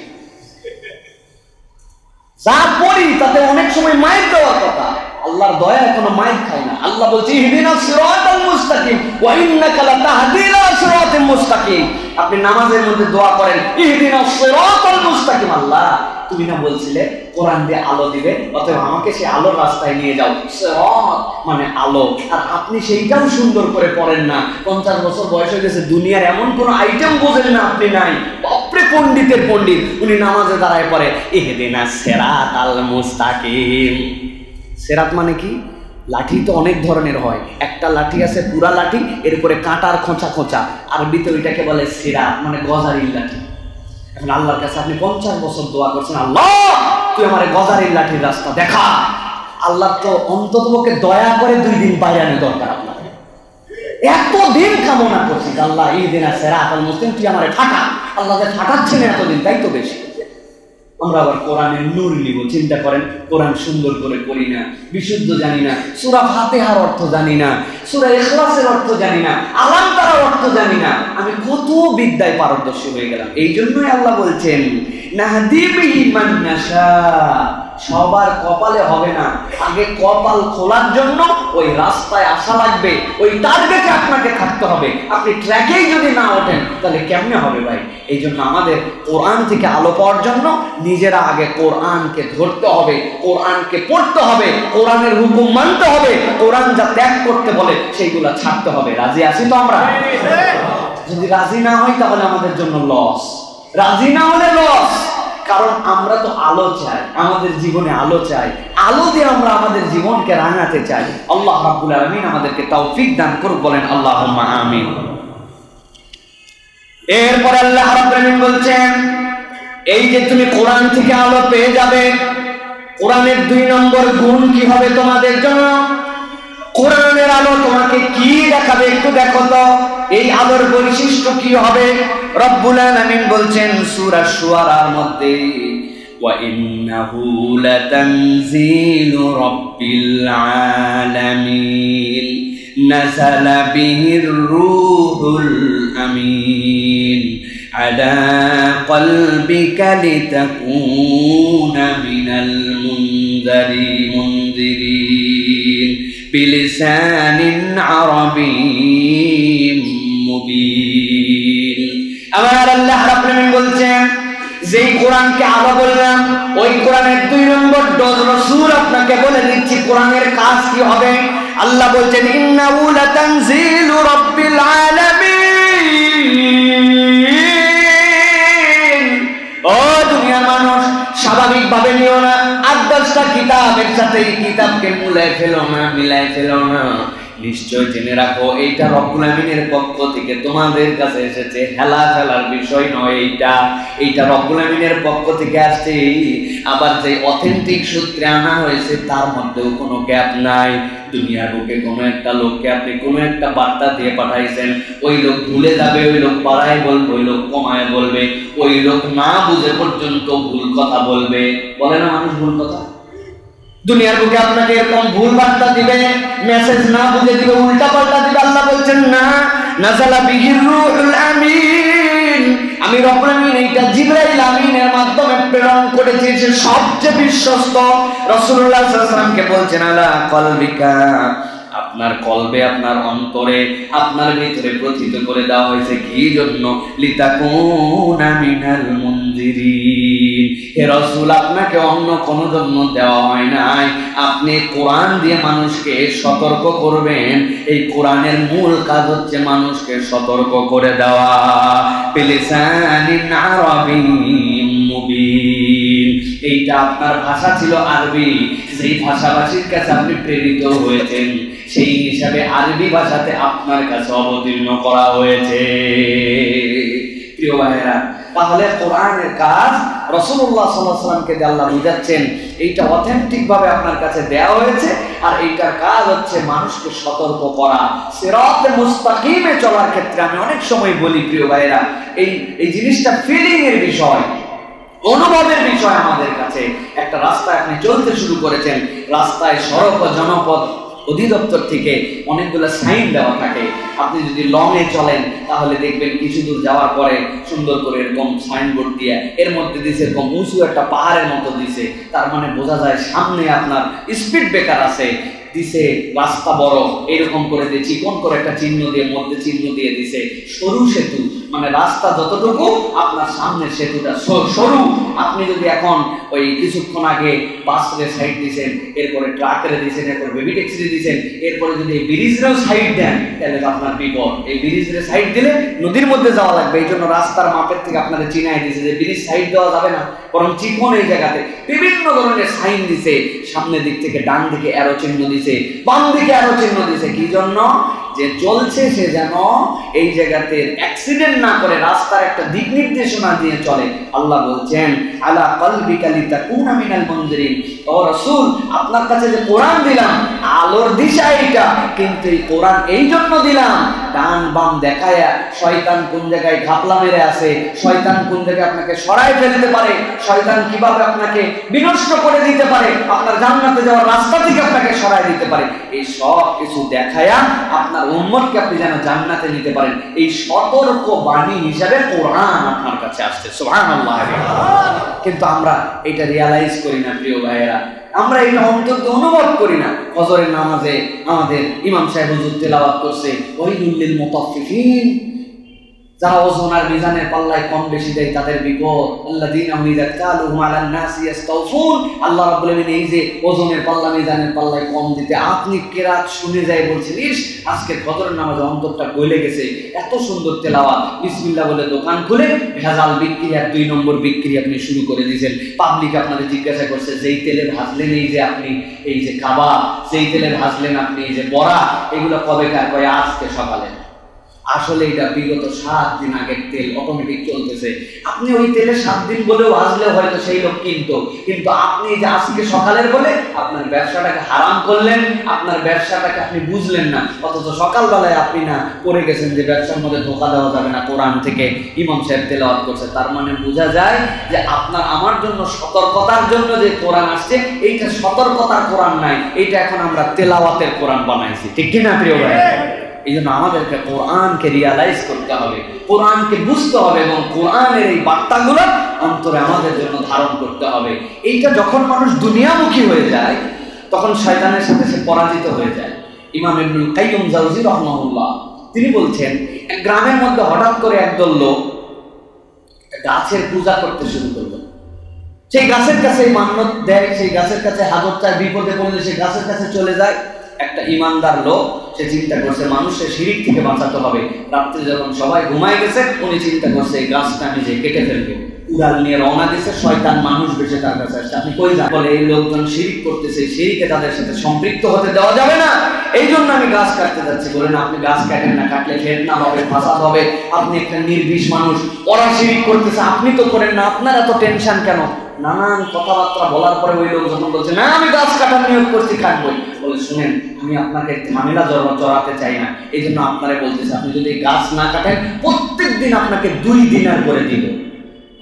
যা পড়ি তাতে অনেক সময় মায়ের দেওয়ার কথা, আল্লাহর দয়া এখনো মায়ের খায় না। আল্লাহ বলছে ইহদিনাস সিরাতাল মুস্তাকিম ওয়া ইন্নাকা লাতাহদি ইলা সিরাতিল মুস্তাকিম। আপনি নামাজের মধ্যে দোয়া করেন, ইহদিনাস সিরাতাল মুস্তাকিম, আল্লাহ তুমি না বলছিলে কোরআন দিয়ে আলো দিবে, অতএব আমাকে সেই আলোর রাস্তায় নিয়ে যাও। সিরাত মানে আলো, আর আপনি সেইটাও সুন্দর করে পড়েন না। 50 বছর বয়স হয়ে গেছে, দুনিয়ার এমন কোন আইটেম বোঝেন না আপনি, নাই বাপরে পণ্ডিতের পণ্ডিত, উনি নামাজে দাঁড়ায় পড়ে ইহদিনাস সিরাতাল মুস্তাকিম। সেরাত মানে কি? লাঠি তো অনেক ধরনের হয়, একটা লাঠি আছে পুরা লাঠি, এরপরে কাঁটার খোঁচা খোঁচা, আর ভিতরে এটাকে বলে সেরাত মানে গজারির লাঠি। এখন আল্লাহর কাছে আপনি 50 বছর দোয়া করছেন, আল্লাহ তুই আমার গজারির লাঠির রাস্তা দেখা। আল্লাহ তো অন্ততপক্ষে দয়া করে 2 দিন বাইরে আনা দরকার আপনার, এতদিন কামনা করছি আল্লাহ ইহদিনা সিরাতাল মুস্তাকিম, তুই আমার ফাঁকা। আল্লাহ যে ফাঁকাচ্ছেন এতদিন, তাই তো বেশি। আমরা আবার কোরআনের নূর নিব, চিন্তা করেন কোরআন সুন্দর করে পড়ি না, বিশুদ্ধ জানি না, সূরা ফাতিহার অর্থ জানি না, সূরা ইখলাসের অর্থ জানি না, আলাম তারার অর্থ জানি না, আমি কত বিদ্যায় পারদর্শী হয়ে গেলাম। এই জন্যই আল্লাহ বলছেন নাহদি বিহি মান নাশা, সবার কপালে হবে না, আগে কপাল খোলার জন্য ওই রাস্তায় আসা লাগবে, ওই টার্গেটে আপনাকে থাকতে হবে। আপনি ট্র্যাকেই যদি না ওঠেন তাহলে কেমনে হবে ভাই? এই জন্য আমাদের কোরআন থেকে আলো পাওয়ার জন্য নিজেরা আগে কোরআনকে ধরতে হবে, কোরআনকে পড়তে হবে, কোরআনের হুকুম মানতে হবে, কোরআন যা ত্যাগ করতে বলে সেইগুলা ছাড়তে হবে। রাজি আছি তো আমরা? যদি রাজি না হই তাহলে আমাদের জন্য লস, রাজি না হলে লস। কারণ আমরা তো আলো চাই, আমাদের জীবনে আলো চাই, আলো দিয়ে আমরা আমাদের জীবনকে রাঙাতে চাই। আল্লাহ রাব্বুল আলামিন আমাদেরকে তৌফিক দান করুক, বলেন আল্লাহুম্মা আমিন। এরপর আল্লাহ রাব্বুল আলামিন বলছেন এই যে তুমি কোরআন থেকে আলো পেয়ে যাবে, কোরআনের 2 নম্বর গুণ কি হবে তোমাদের জন্য? কোরআনের আলো তোমাকে কি দেখাবে একটু দেখো তো, এই আলোর বৈশিষ্ট্য কি হবে? রব্বুল আলামিন বলছেন সূরা শুআরার মধ্যে ওয়া ইন্নাহু লাতানজিলু রাব্বিল আলামিন নাযালা বিহির রূহুল আমিন আলা কলবিকা লিতাকুনা মিনাল মুনজিরিন বিলিসানিন আরাবিয়্যিন মুবিন। আমার আল্লাহ রাব্বুল আলামিন বলছেন যেই কোরআনকে আলো বললাম, ওই কোরআনের 2 নম্বর ডোজ রাসূল আপনাকে বলে দিচ্ছি কোরআনের কাজ কি হবে। আল্লাহ বলছেন ইন্নাহু লাতানজিলু রাব্বিল আলামিন। ও দুনিয়ার মানুষ, স্বাভাবিকভাবে নিও না, 8-10 পাঁচটা কিতাব একসাথে এই কিতাবকে মিলাই ফেলো না নিশ্চয় জেনে রাখো এইটা রব্বুল আমিনের পক্ষ থেকে তোমাদের কাছে এসেছে হেলা ফেলার বিষয় নয় এইটা এইটা রব্বুল আমিনের পক্ষ থেকে আসছে আবার যে অথেন্টিক সূত্রে আনা হয়েছে তার মধ্যেও কোনো গ্যাপ নাই দুনিয়ার বুকে কোনো একটা লোককে আপনি কোনো একটা বার্তা দিয়ে পাঠাইছেন ওই লোক ভুলে যাবে ওই লোক পাড়ায় বলবে ওই লোক কমায় বলবে ওই লোক না বুঝে পর্যন্ত ভুল কথা বলবে বলে না মানুষ ভুল কথা দুনিয়ার বুকে আপনাকে এরকম ভুল বার্তা দিবে মেসেজ না বুঝে দিবে উল্টা পাল্টা দিবে আল্লাহ বলছেন না নাযালা বিহির রূহুল আমিন আমি রব্বুল আমিন এইটা জিবরাইল আমিনের মাধ্যমে প্রেরণ করেছি সে সবচেয়ে বিশ্বস্ত রাসূলুল্লাহ সাল্লাল্লাহু আলাইহি ওয়াসাল্লামকে বলছেন আলা কলবিকা আপনার কলবে আপনার অন্তরে আপনার ভিতরে প্রথিত করে দেওয়া হয়েছে কি জন্য লিতাকুনা মিনাল মুনজিরিন হে রাসূল আপনাকে অন্য কোন জন্য দেওয়া হয় নাই আপনি কোরআন দিয়ে মানুষকে সতর্ক করবেন এই কোরআনের মূল কাজ হচ্ছে মানুষকে সতর্ক করে দেওয়া বিলিসানিন আরাবিয়্যিন মুবিন এইটা আপনার ভাষা ছিল আরবি সেই ভাষাভাষীর কাছে আপনি প্রেরিত হয়েছেন সেই হিসাবে আরবি ভাষাতে আপনার কাছে অবতীর্ণ করা হয়েছে প্রিয় ভাইরা তাহলে কোরআনের কাজ রাসূলুল্লাহ সাল্লাল্লাহু আলাইহি ওয়াসাল্লামকে আল্লাহ বুঝাচ্ছেন এইটা অথেন্টিক ভাবে আপনার কাছে দেওয়া হয়েছে আর এইটার কাজ হচ্ছে মানুষকে সতর্ক করা সিরাতে মুস্তাকিমে চলার ক্ষেত্রে আমি অনেক সময় বলি প্রিয় ভাইরা এই জিনিসটা ফিলিং এর বিষয় অনুভবের বিষয় আমাদের কাছে একটা রাস্তায় আপনি চলতে শুরু করেছেন রাস্তায় সড়ক ও জনপথ অধিদপ্তর থেকে অনেকগুলো সাইন দেওয়া থাকে আপনি যদি লংয়ে চলেন তাহলে দেখবেন কিছু দূর যাওয়ার পরে সুন্দর করে এরকম সাইনবোর্ড দিয়ে এর মধ্যে দিয়েছে এরকম উঁচু একটা পাহাড়ের মতো দিছে তার মানে বোঝা যায় সামনে আপনার স্পিড ব্রেকার আছে দিছে রাস্তা বড় এরকম করে দিয়েছি কোন করে একটা চিহ্ন দিয়ে মধ্যে চিহ্ন দিয়ে দিছে সরু সেতু মানে রাস্তা যতটুকু আপনার সামনে সেতুটা সরু আপনি যদি এখন ওই কিছুক্ষণ আগে বাসের সাইড দিয়েছেন এরপরে ট্রাকের দিয়েছেন এরপর বেবি ট্যাক্সি দিয়েছেন এরপরে যদি এই ব্রিজেরও সাইড দেন তাহলে আপনার বিপদ এই ব্রিজের সাইড দিলে নদীর মধ্যে যাওয়া লাগবে এই জন্য রাস্তার মাপের থেকে আপনারা চিনাই দিয়েছে যে ব্রিজ সাইড দেওয়া যাবে না বরং চিকন এই জায়গাতে বিভিন্ন ধরনের সাইন দিছে সামনের দিক থেকে ডান দিকে অ্যারো চিহ্ন দিছে বাম দিকে অ্যারো চিহ্ন দিছে কি জন্য যে চলছে সে যেন এই জায়গাতে অ্যাক্সিডেন্ট না করে রাস্তার একটা দিক নির্দেশনা দিয়ে চলে আল্লাহ বলছেন আলা কলবিকা লিতাকুনা মিনাল মুনজিরিন ও রাসূল আপনার কাছে যে কোরআন দিলাম আলোর দিশা এটা কিন্তু এই কোরআন এই জন্য দিলাম ডান বাম দেখায় শয়তান কোন জায়গায় ঘাপলা মেরে আসে শয়তান কোন জায়গায় আপনাকে সরায় ফেলতে পারে শয়তান কিভাবে আপনাকে বিনষ্ট করে দিতে পারে আপনার জান্নাতে যাওয়ার রাস্তা থেকে আপনাকে সরায় দিতে পারে এই সব কিছু দেখায় আপনার উম্মতকে আপনি যেন জান্নাতে নিতে পারেন এই সতর্ক বাণী হিসাবে কোরআন আপনার কাছে আসছে সুবহানাল্লাহ কিন্তু আমরা এটা রিয়ালাইজ করি না প্রিয় ভাইয়েরা আমরা এটা অন্তত অনুভব করি না ফজরের নামাজে আমাদের ইমাম সাহেব হুজুর তেলাওয়াত করছে ওয়াইলুল লিল মুতাফফিফিন যারা ওজন আর মিজানের পাল্লায় কম বেশি দেয় তাদের বিপদ আল্লাযীনা ইযা কালুহুম আলান নাসি ইস্তাউফুন আল্লাহ রাব্বুল আমিন এই যে ওজনের পাল্লা মিজানের পাল্লায় কম দিতে আপনি কিরাত শুনে যায় বলছেন ইস আজকে ফজরের নামাজে অন্তরটা গলে গেছে এত সুন্দর তেলাওয়াত বিসমিল্লাহ বলে দোকান খুলে ভেজাল বিক্রি আর 2 নম্বর বিক্রি আপনি শুরু করে দিয়েছেন পাবলিক আপনাদের জিজ্ঞাসা করছে যেই তেলে ভাজলেন এই যে আপনি এই যে কাবাব যেই তেলে ভাজলেন আপনি এই যে বড়া এগুলো কবে কয় আজকে সকালে আসলে এটা বিগত 7 দিন আগের তেল অটোমেটিক চলতেছে আপনি ওই তেলে 7 দিন বলেও আসলে হয়তো সেই লোক কিনতো কিন্তু আপনি যে আজকে সকালের বলে আপনার ব্যবসাটাকে হারাম করলেন আপনার ব্যবসাটাকে আপনি বুঝলেন না অথচ সকালবেলায় আপনি না করে গেছেন যে ব্যবসার মধ্যে ধোঁকা দেওয়া যাবে না কোরআন থেকে ইমাম সাহেব তেলাওয়াত করছে তার মানে বোঝা যায় যে আপনার আমার জন্য সতর্কতার জন্য যে কোরআন আসছে এইটা সতর্কতার কোরআন নাই এইটা এখন আমরা তেলাওয়াতের কোরআন বানাইছি ঠিক কিনা প্রিয় ভাই এই জন্য আমাদেরকে কোরআনকে রিয়ালাইজ করতে হবে কোরআনকে বুঝতে হবে এবং কোরআনের এই বার্তাগুলো অন্তরে আমাদের জন্য ধারণ করতে হবে এইটা যখন মানুষ দুনিয়ামুখী হয়ে যায় তখন শয়তানের সাথে সে পরাজিত হয়ে যায় ইমাম ইবনুল কাইয়ুম জাওজি রাহমাহুল্লাহ তিনি বলছেন এক গ্রামের মধ্যে হঠাৎ করে একদল লোক গাছের পূজা করতে শুরু করলো সেই গাছের কাছে মান্যত দেয় সেই গাছের কাছে হাজত চায় বিপদে পড়লে সেই গাছের কাছে চলে যায় একটা ইমানদার লোক সে চিন্তা করছে মানুষের শিরিক থেকে বাঁচাতে হবে রাত্রে যখন সবাই ঘুমায় গেছে উনি চিন্তা করছে এই গাছটা আমি যে কেটে ফেলবো উড়াল নিয়ে রওনা দিয়েছে শয়তান মানুষ বেশে তার কাছে আসছে। আপনি কই যান? বলে এই লোকজন শিরক করতেছে, শিরকে তাদের সাথে সম্পৃক্ত হতে দেওয়া যাবে না, এই জন্য আমি গাছ কাটতে যাচ্ছি। বলেন আপনি গাছ কাটেন না, কাটলে ফেতনা হবে, ফাসাদ হবে। আপনি একটা নির্বিষ মানুষ, ওরা শিরক করতেছে, আপনি তো করেন না, আপনার এত টেনশন কেন? নানান কথাবার্তা বলার পরে ওই লোক যখন বলছে না আমি গাছ কাটার নিয়োগ করছি, কাটবই। বলে শুনেন আমি আপনাকে ঝামেলা জড়াতে চাই না, এই জন্য আপনারা বলতেছে আপনি যদি গাছ না কাটেন প্রত্যেক দিন আপনাকে 2 দিনার করে দিব।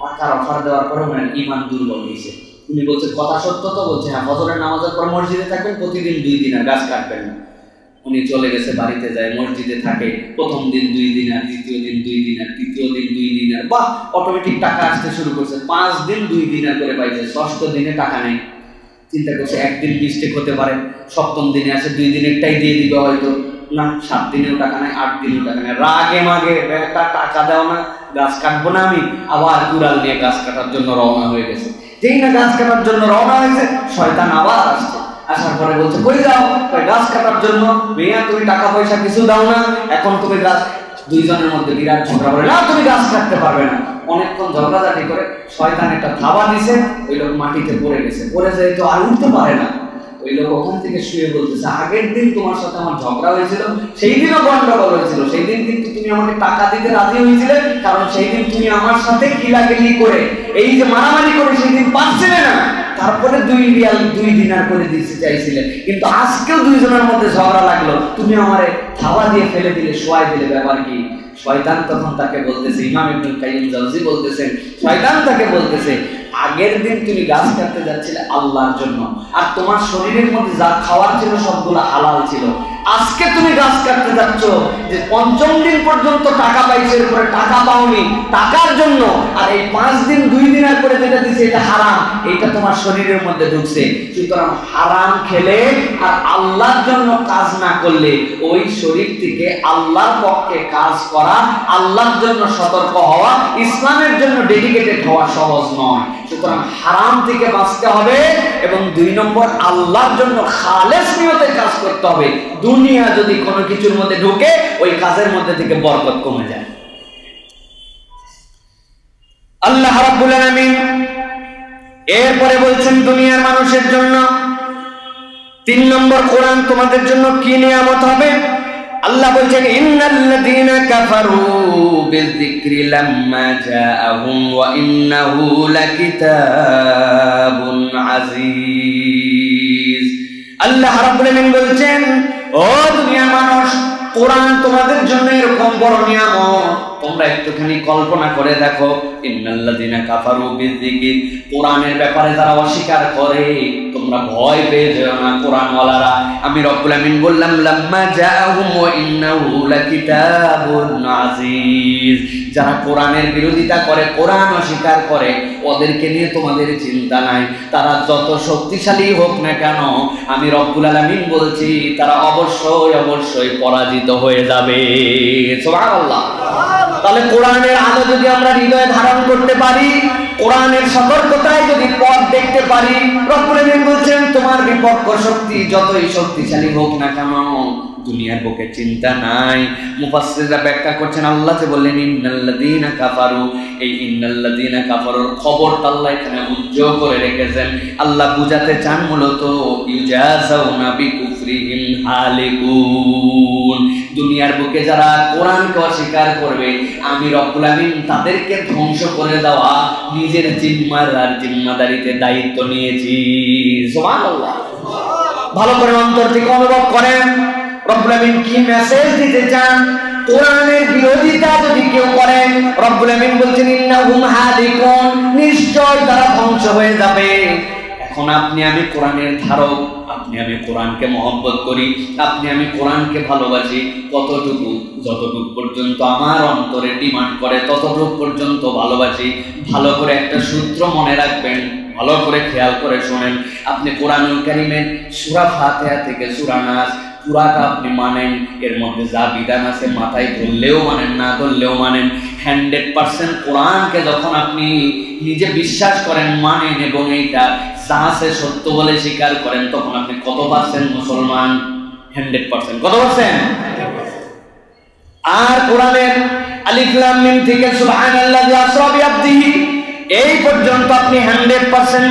পাকার অফার দেওয়ার পরে ওনার ইমান দুর্বল হয়েছে। উনি বলছে কথা সত্য তো? বলছে হ্যাঁ, ফজরের নামাজের পর মসজিদে থাকবেন, প্রতিদিন 2 দিনার, গাছ কাটবেন না। উনি চলে গেছে বাড়িতে, যায় মসজিদে থাকে, প্রথম দিন 2 দিনার, দ্বিতীয় দিন 2 দিনার, তৃতীয় দিন 2 দিনার, বা অটোমেটিক টাকা আসতে শুরু করছে। 5 দিন 2 দিনার করে পাইছে, 6ম দিনে টাকা নেই। চিন্তা করছে একদিন মিস্টেক হতে পারে, 7ম দিনে আসে 2 দিনেরটাই দিয়ে দিবে হয়তো, না 7 দিনেও টাকা নেই, 8 দিনেও টাকা নেই। রাগে মাগে একটা টাকা দাও না, গাছ কাটবো না আমি। আবার কুড়াল নিয়ে গাছ কাটার জন্য রওনা হয়ে গেছে। যেই না গাছ কাটার জন্য রওনা হয়েছে শয়তান আবার আসছে। আসার পরে বলছে কই যাও? গাছ কাটার জন্য। মেয়া তুমি টাকা পয়সা কিছু দাও না, এখন তুমি গাছ। দুইজনের মধ্যে বিরাট ঝগড়া করে, না তুমি গাছ কাটতে পারবে না। অনেকক্ষণ ঝগড়াঝাটি করে শয়তান একটা ধাবা দিছে, ওই লোক মাটিতে পড়ে গেছে। পড়ে যায় তো আর উঠতে পারে না। ওই লোক ওখান থেকে শুয়ে বলতেছে আগের দিন তোমার সাথে আমার ঝগড়া হয়েছিল, সেই দিনও গন্ডগোল হয়েছিল, সেই দিন কিন্তু তুমি আমাকে টাকা দিতে রাজি হয়েছিলে, কারণ সেই দিন তুমি আমার সাথে কিলাকিলি করে এই যে মারামারি করে সেই দিন পারছিলে না, তারপরে 2 দিনার করে দিতে চাইছিলেন, কিন্তু আজকেও দুইজনের মধ্যে ঝগড়া লাগলো, তুমি আমারে থাবা দিয়ে ফেলে দিলে, শোয়াই দিলে, ব্যাপার কি? শয়তান তখন তাকে বলতেছে, ইমাম ইবনুল কাইয়িম জাওজি বলতেছেন, শয়তান তাকে বলতেছে আগের দিন তুমি গাছ কাটতে যাচ্ছিলে আল্লাহর জন্য, আর তোমার শরীরের মধ্যে যা খাওয়ার ছিল সবগুলো হালাল ছিল। আজকে তুমি গাছ কাটতে যাচ্ছ যে 5ম দিন পর্যন্ত টাকা পাইছো, এরপরে টাকা পাওনি টাকার জন্য, আর এই 5 দিন 2 দিনার করে যেটা দিচ্ছে এটা হারাম, এটা তোমার শরীরের মধ্যে ঢুকছে। সুতরাং হারাম খেলে আর আল্লাহর জন্য কাজ না করলে ওই শরীর থেকে আল্লাহর পক্ষে কাজ করা, আল্লাহর জন্য সতর্ক হওয়া, ইসলামের জন্য ডেডিকেটেড হওয়া সহজ নয়। সুতরাং হারাম থেকে বাঁচতে হবে, এবং 2 নম্বর আল্লাহর জন্য খালেস নিয়তে কাজ করতে হবে। দুনিয়া যদি কোনো কিছুর মধ্যে ঢুকে ওই কাজের মধ্যে থেকে বরকত কমে যায়। আল্লাহ রাব্বুল আলামিন এরপরে বলছেন দুনিয়ার মানুষের জন্য 3 নম্বর কোরআন তোমাদের জন্য কি নিয়ামত হবে। আল্লাহ বলছেন ইন্নাল্লাযীনা কাফারু বিযিকরি লাম্মা জাআহুম ওয়া ইন্নাহু লাকিতাবুন আযীজ। আল্লাহ রাব্বুল আলামিন বলছেন ও দুনিয়ার মানুষ, কোরআন তোমাদের জন্য এরকম বড় নিয়ামত, তোমরা একটুখানি কল্পনা করে দেখো। ইন্নাল্লাযীনা কাফারু বিযিকরি, কোরআনের ব্যাপারে যারা অস্বীকার করে তোমরা ভয় পেয়ে যেও না কোরআনওয়ালারা। আমি রব্বুল আমিন বললাম লাম্মা জাআহুম ওয়া ইন্নাহু লাকিতাবুন আযীজ। যারা কোরআনের বিরোধিতা করে, কোরআন অস্বীকার করে, ওদেরকে নিয়ে তোমাদের চিন্তা নাই। তারা যত শক্তিশালী হোক না কেন আমি রব্বুল আলামিন বলছি তারা অবশ্যই পরাজিত হয়ে যাবে। সুবহানাল্লাহ। তাহলে কোরআনের আলো যদি আমরা হৃদয়ে ধারণ করতে পারি, কোরআনের সতর্কতায় যদি পথ দেখতে পারি, রব্বুল আলামিন বলছেন তোমার বিপক্ষ শক্তি যতই শক্তিশালী হোক না কেন দুনিয়ার বুকে চিন্তা নাই। মুফাসসিররা ব্যাখ্যা করছেন আল্লাহ যে বললেন ইন্নাল্লাযীনা কাফারু, এই ইন্নাল্লাযীনা কাফারুর খবরটা আল্লাহ এখানে উজ্জ্বল করে রেখেছেন। আল্লাহ বুঝাতে চান মূলত ইউজাযাউনা বিকুফরিহিম আলাইকুম, দুনিয়ার বুকে যারা কোরআনকে অস্বীকার করবে আমি রব্বুল আমিন তাদেরকে ধ্বংস করে দেওয়া নিজের জিম্মাদারিতে দায়িত্ব নিয়েছি। সুবহানাল্লাহ। ভালো করে অন্তর থেকে অনুভব করেন রব্বুল আমিন কি মেসেজ দিতে চান। কোরআনের বিরোধিতা যদি কেউ করেন রব্বুল আমিন বলছেন ইন্নাহুম হালিকুন, নিশ্চয় তারা ধ্বংস হয়ে যাবে। এখন আপনি আমি কোরআনের ধারক, আপনি আমি কোরআনকে মহব্বত করি, আপনি আমি কোরআনকে ভালোবাসি, কতটুকু? যতটুকু পর্যন্ত আমার অন্তরে ডিমান্ড করে ততটুকু পর্যন্ত ভালোবাসি। ভালো করে একটা সূত্র মনে রাখবেন, ভালো করে খেয়াল করে শোনেন। আপনি কোরআনুল কারীমের সূরা ফাতিহা থেকে সূরা নাস পুরাটা আপনি মানেন, এর মধ্যে যা বিধান আছে মাথায় ধরলেও মানেন, না ধরলেও মানেন। 100% কোরআনকে যখন আপনি নিজে বিশ্বাস করেন, মানেন, এবং এইটা যা আছে সত্য বলে স্বীকার করেন, তখন আপনি কত পার্সেন্ট মুসলমান? 100%। কত পার্সেন্ট? আর কোরআনের আলিফ লাম মিম থেকে সুবহানাল্লাহি ওয়া বিহামদিহি এই পর্যন্ত আপনি 100%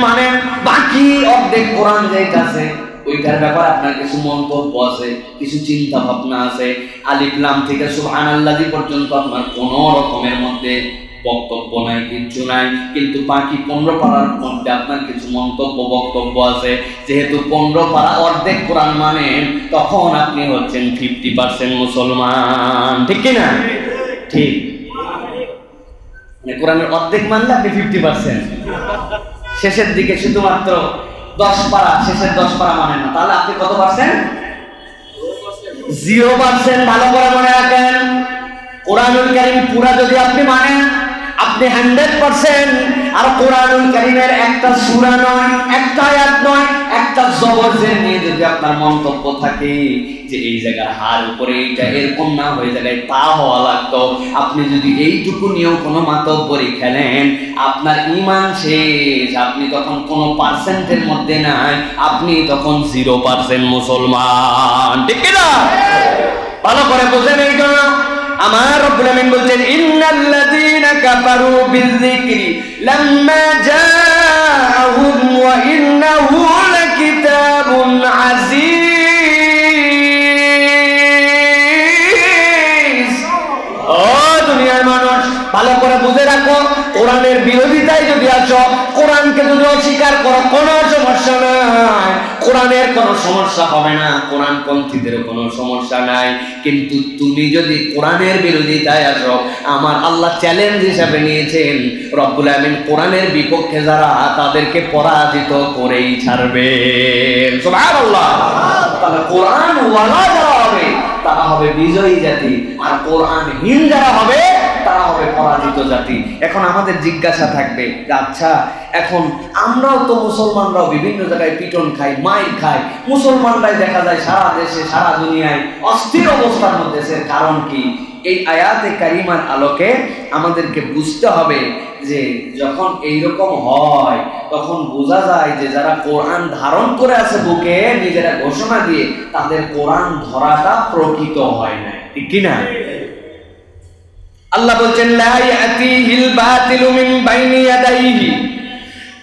মানে বাকি অর্ধেক কোরআন যেটা আছে ওইটার ব্যাপারে আপনার কিছু মন্তব্য আছে, কিছু চিন্তা ভাবনা আছে। আলিফ লাম থেকে সুবহানাল্লাহি পর্যন্ত আপনার কোনো রকমের মধ্যে বক্তব্য নাই, কিছু নাই, কিন্তু বাকি 15 পারার মধ্যে আপনার কিছু মন্তব্য বক্তব্য আছে। যেহেতু 15 পারা অর্ধেক কোরআন মানে তখন আপনি হচ্ছেন 50% মুসলমান, ঠিক কি না? ঠিক, মানে কোরআনের অর্ধেক মানলে আপনি 50%, শেষের দিকে শুধুমাত্র 10 পারা, শেষের 10 পারা মানে না, তাহলে আপনি কত পার্সেন্ট? 0%। ভালো করে মনে রাখেন, কোরআনুল কারীম পুরা যদি আপনি মানেন আপনি 100%। আর কোরআনুল কারীমের একটা সূরা নয়, একটা আয়াত নয়, একটা জবর জের নিয়ে যদি আপনার মন্তব্য থাকে যে এই জায়গার হার উপরে এইটা এরকম না হয়ে জায়গায় তা হওয়া লাগতো, আপনি যদি এইটুকু নিয়েও কোনো মাতব্বরি খেলেন আপনার ইমান শেষ। আপনি তখন কোনো পার্সেন্টের মধ্যে নাই, আপনি তখন 0% মুসলমান, ঠিক কিনা? ভালো করে বোঝেন। এই জন্য আমার রব্বুল আমিন বলেন ইন্নাল্লাযীনা কাফারু বিযিকরি লাম্মা জাআহুম ওয়া ইন্নাহু লাকিতাবুন আযীজ। ও দুনিয়ার মানুষ, ভালো করে বুঝে রাখো, কোরআনের বিরোধিতায় যদি আসো, কোরআনকে যদি অস্বীকার করো, কোনো সমস্যা নাই, কোরআনের কোনো সমস্যা হবে না, কোরআন পন্থীদের কোনো সমস্যা নাই। কিন্তু তুমি যদি কোরআনের বিরোধিতায় আসো, আমার আল্লাহ চ্যালেঞ্জ হিসাবে নিয়েছেন রব্বুল আমিন কোরআনের বিপক্ষে যারা তাদেরকে পরাজিত করেই ছাড়বে। সুবহানাল্লাহ। তাহলে কোরআন ওয়ালা যারা হবে তারা হবে বিজয়ী জাতি, আর কোরআনহীন যারা হবে তারা হবে পরাজিত জাতি। এখন আমাদের জিজ্ঞাসা থাকবে, আচ্ছা এখন আমরাও তো মুসলমানরাও বিভিন্ন জায়গায় পিটন খাই, মাইর খাই, মুসলমানরাই দেখা যায় সারা দেশে সারা দুনিয়ায় অস্থির অবস্থার মধ্যে, কারণ কি? এই আয়াতে কারিমার আলোকে আমাদেরকে বুঝতে হবে যে যখন এইরকম হয় তখন বোঝা যায় যে যারা কোরআন ধারণ করে আছে বুকে নিজেরা ঘোষণা দিয়ে, তাদের কোরআন ধরাটা প্রকৃত হয় না, ঠিক কিনা? আল্লাহ বলছেন লা ইয়াতিহিল বাতিলু মিন বাইনি ইয়াদাইহি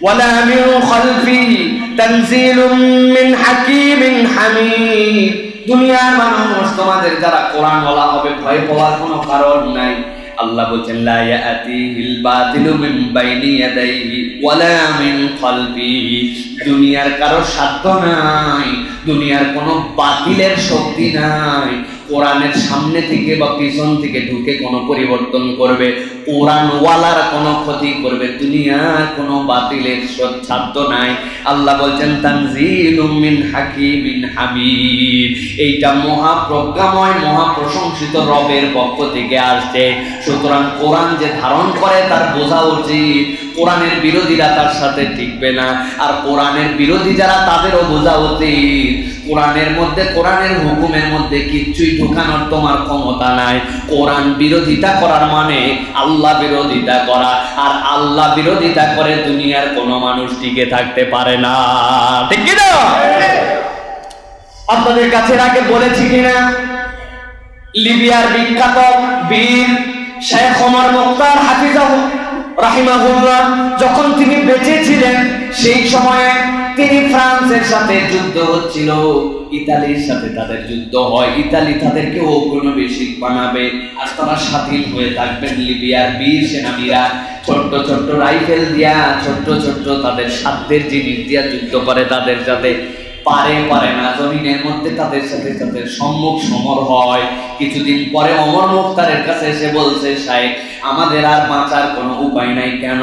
ওয়া লা মিন খালফিহি তানজিলুম মিন হাকীমিন হামীদ। দুনিয়ার মানুষ, তোমাদের যারা কোরআন ওয়ালা হবে ভয় পাওয়ার কোনো কারণ নাই। আল্লাহ বলছেন লা ইয়াতিহিল বাতিলু মিন বাইনি ইয়াদাইহি ওয়া লা মিন খালফিহি। দুনিয়ার কারো সাধ্য নাই, দুনিয়ার কোনো বাতিলের শক্তি নাই কোরআনের সামনে থেকে বা পিছন থেকে ঢুকে কোনো পরিবর্তন করবে, কোরআনওয়ালার কোনো ক্ষতি করবে। দুনিয়ার কোনো বাতিলের সাধ্য নাই। আল্লাহ বলছেন তানজিলুম মিন হাকীমিন হামীদ, এইটা মহাপ্রজ্ঞাময় মহাপ্রশংসিত রবের পক্ষ থেকে আসছে। সুতরাং কোরআন যে ধারণ করে তার বোঝা উচিত কোরআনের বিরোধীরা তার সাথে টিকবে না, আর কোরআনের বিরোধী যারা তাদেরও বোঝা উচিত কোরআনের মধ্যে, কোরআনের হুকুমের মধ্যে কিছুই ঢোকানোর তোমার ক্ষমতা নাই। কোরআন বিরোধিতা করার মানে আল্লাহ বিরোধিতা করা, আর আল্লাহ বিরোধিতা করে দুনিয়ার কোনো মানুষ টিকে থাকতে পারে না, ঠিক কি না? আপনাদের কাছে আগে বলেছি কিনা, লিবিয়ার বিখ্যাত বীর শেখ ওমর মুখতার হাফিজাহ রাহিমাহুল্লাহ যখন তিনি বেঁচে ছিলেন সেই সময়ে তিনি ফ্রান্সের সাথে যুদ্ধ হচ্ছিল, ইতালির সাথে তাদের যুদ্ধ হয়, ইতালি তাদেরকে ঔপনিবেশিক বানাবে আর তারা স্বাধীন হয়ে থাকবেন। লিবিয়ার বীর সেনানীরা ছোট্ট ছোট্ট রাইফেল দিয়া ছোট্ট ছোট্ট তাদের সাধ্যের জিনিস দিয়া যুদ্ধ করে তাদের সাথে, পারে পারে না, জমিনের মধ্যে তাদের সাথে তাদের সম্মুখ সমর হয়। কিছুদিন পরে ওমর মুখতারের কাছে এসে বলছে, শায়েখ আমাদের আর বাঁচার কোনো উপায় নাই। কেন?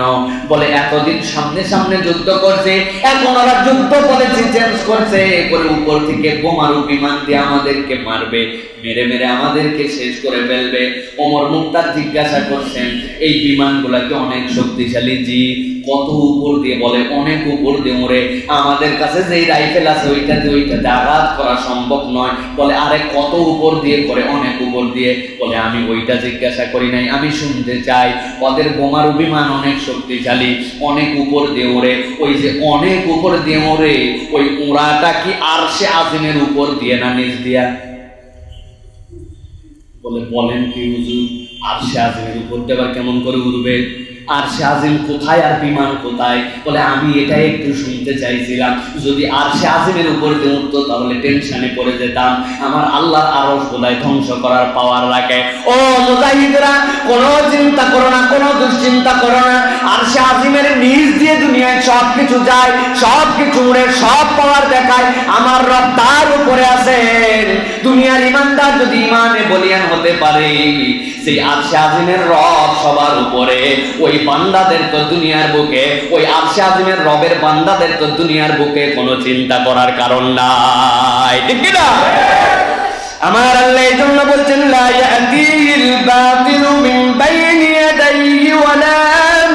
বলে এতদিন সামনে সামনে যুদ্ধ করছে, এখন ওরা যুদ্ধ পলিসি চেঞ্জ করছে, করে উপর থেকে বোমারু বিমান দিয়ে আমাদেরকে মারবে, মেরে মেরে আমাদেরকে শেষ করে ফেলবে। ওমর মুখতার জিজ্ঞাসা করছেন এই বিমানগুলাকে অনেক শক্তিশালী? জি। কত উপর দিয়ে? বলে অনেক উপর দিয়ে মরে, আমাদের কাছে যেই রাইফেল আছে ওইটাতে ওইটাতে আঘাত করা সম্ভব নয়। বলে আরে কত উপর দিয়ে? করে অনেক উপর দিয়ে। বলে আমি ওইটা জিজ্ঞাসা করি নাই, আমি শুনতে চাই ওদের বোমারু বিমান অনেক শক্তিশালী, অনেক উপর দিয়ে ওরে, ওই যে অনেক উপর দিয়ে মরে, ওই ওড়াটা কি আরশে আযমের উপর দিয়ে না নিচ দিয়া? বলে বলেন কি হুজুর, আরশে আযমের উপর দিয়ে আবার কেমন করে উড়বে? आर्शे आज़िम कोथाय आर विमान कोथाय बोले आमी एटाई एकटु सुनते चाइछिलाम जोदि आर्शे आज़िमेर उपर उड़तो ताहले टेनशने पड़े जेताम आमार आल्लाह आरश बोलाय ध्वंस करार पावार राखे ओ मुजाहिदरा कोनो चिंता करो ना कोनो दुश्चिंता करो ना आर्शे आज़िमेर नीज दिये दुनियाय सबकिछु जाय सबकिछु उड़े सब पावार देखाय आमार रब तार उपरे आछेन दुनियार ईमानदार जोदि ईमाने बलियान होते पारे सेई आर्शे आज़िमेर रब सबार उपरे ओई বান্দাদের তো দুনিয়ার বুকে ওই আরশে আযীমের রবের বান্দাদের তো দুনিয়ার বুকে কোনো চিন্তা করার কারণ নাই ঠিক কি না আমার আল্লাহ এইজন্য বলেন লা ইয়াতিল বাতিলু মিন বাইনি ইয়াদাইহি ওয়া লা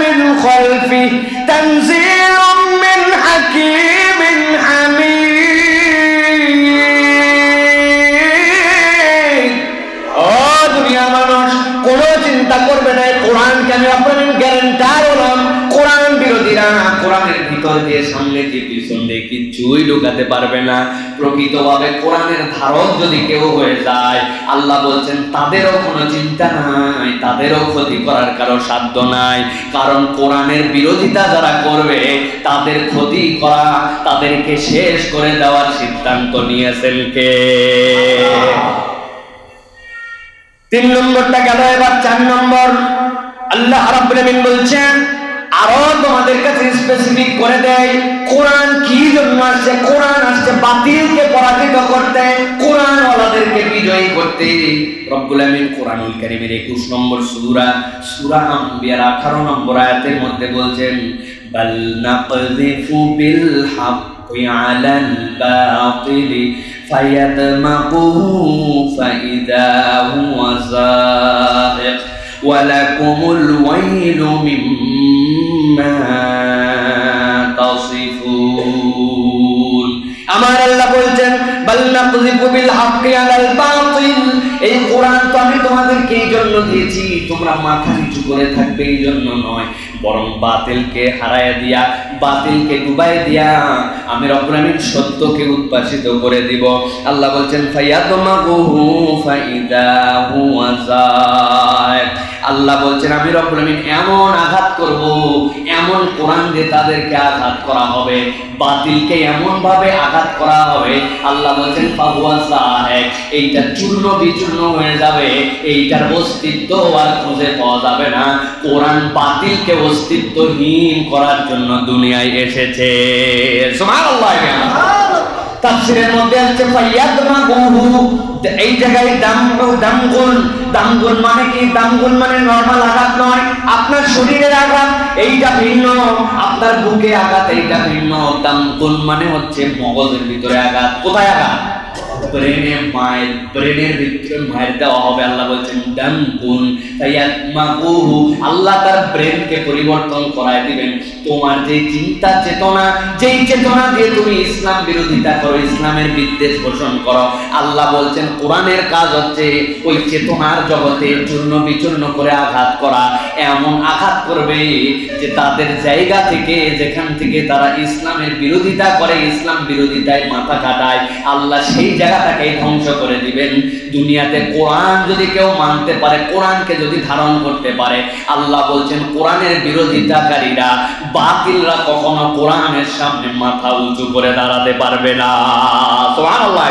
মিন খালফি তানজিলুম মিন হাকীমিন হামীদ ও দুনিয়ার মানুষ কোনো চিন্তা করবে না কোরআন কেন আপনারা বিরোধিতা যারা করবে তাদের ক্ষতি করা তাদেরকে শেষ করে দেওয়ার সিদ্ধান্ত নিয়েছেন কে তিন নম্বরটা গেল এবার চার নম্বর আল্লাহ রাব্বুল আমিন বলছেন ওয়ালাকুম আল ওয়াইলু মিম্মা তাসিফুন আমার আল্লাহ বলেন বাল নাকযিফু বিল হাক্কি আলাল বাতিল এই কুরআন তো আমি তোমাদেরকে এইজন্য দিয়েছি তোমরা মাথা নিচু করে থাকবে এইজন্য নয় বরং বাতিলকে হারায়া দিয়া বাতিলকে ডুবায় দিয়া আমি রব্বুল আমিন সত্যকে উৎপাদিত করে দিব আল্লাহ বলেন ফায়াদমাগহু ফাইদা হুয়া যায় আল্লাহ বলেন আমি রব্বুল আমিন এমন আঘাত করব এমন কোরআন দিয়ে তাদেরকে আঘাত করা হবে বাতিলকে এমন ভাবে আঘাত করা হবে আল্লাহ বলেন ফাহুয়া যায় এইটা চূর্ণ বিচূর্ণ হয়ে যাবে এইটার অস্তিত্ব আর খুঁজে পাওয়া যাবে না কোরআন বাতিলকে অস্তিত্বহীন করার জন্য দুনিয়ায় এসেছে সুবহানাল্লাহ তাফসীরের মধ্যে আছে ফায়াদমাগহু এই জায়গায় দামগুন দামগুন মানে কি দামগুন মানে নরমাল আঘাত নয় আপনার শরীরের আঘাত এইটা ভিন্ন আপনার বুকে আঘাত এইটা ভিন্ন দামগুন মানে হচ্ছে মগজের ভিতরে আঘাত কোথায় আঘাত ব্রেনে মাইল ব্রেনের ভিতরে মাইল দেওয়া হবে আল্লাহ বলেন দামগুন ফায়াদমাগহু আল্লাহ তার ব্রেনকে পরিবর্তন করায় দিবেন তোমার যে চিন্তা চেতনা যেই চেতনা দিয়ে তুমি ইসলাম বিরোধিতা করো ইসলামের বিদ্বেষ পোষণ করো আল্লাহ বলেন কোরআনের কাজ হচ্ছে ওই চেতনার জগতে চূর্ণ বিচূর্ণ করে আঘাত করা এমন আঘাত করবে যে তাদের জায়গা থেকে যেখান থেকে তারা ইসলামের বিরোধিতা করে ইসলাম বিরোধিতায় মাথা কাটায় আল্লাহ সেই জায়গাটাকে ধ্বংস করে দিবেন দুনিয়াতে কোরআন যদি কেউ মানতে পারে কোরআনকে যদি ধারণ করতে পারে আল্লাহ বলেন কোরআনের বিরোধিতাকারীরা বাতিলরা কখনো কোরআনের সামনে মাথা উঁচু করে দাঁড়াতে পারবে না সুবহানাল্লাহ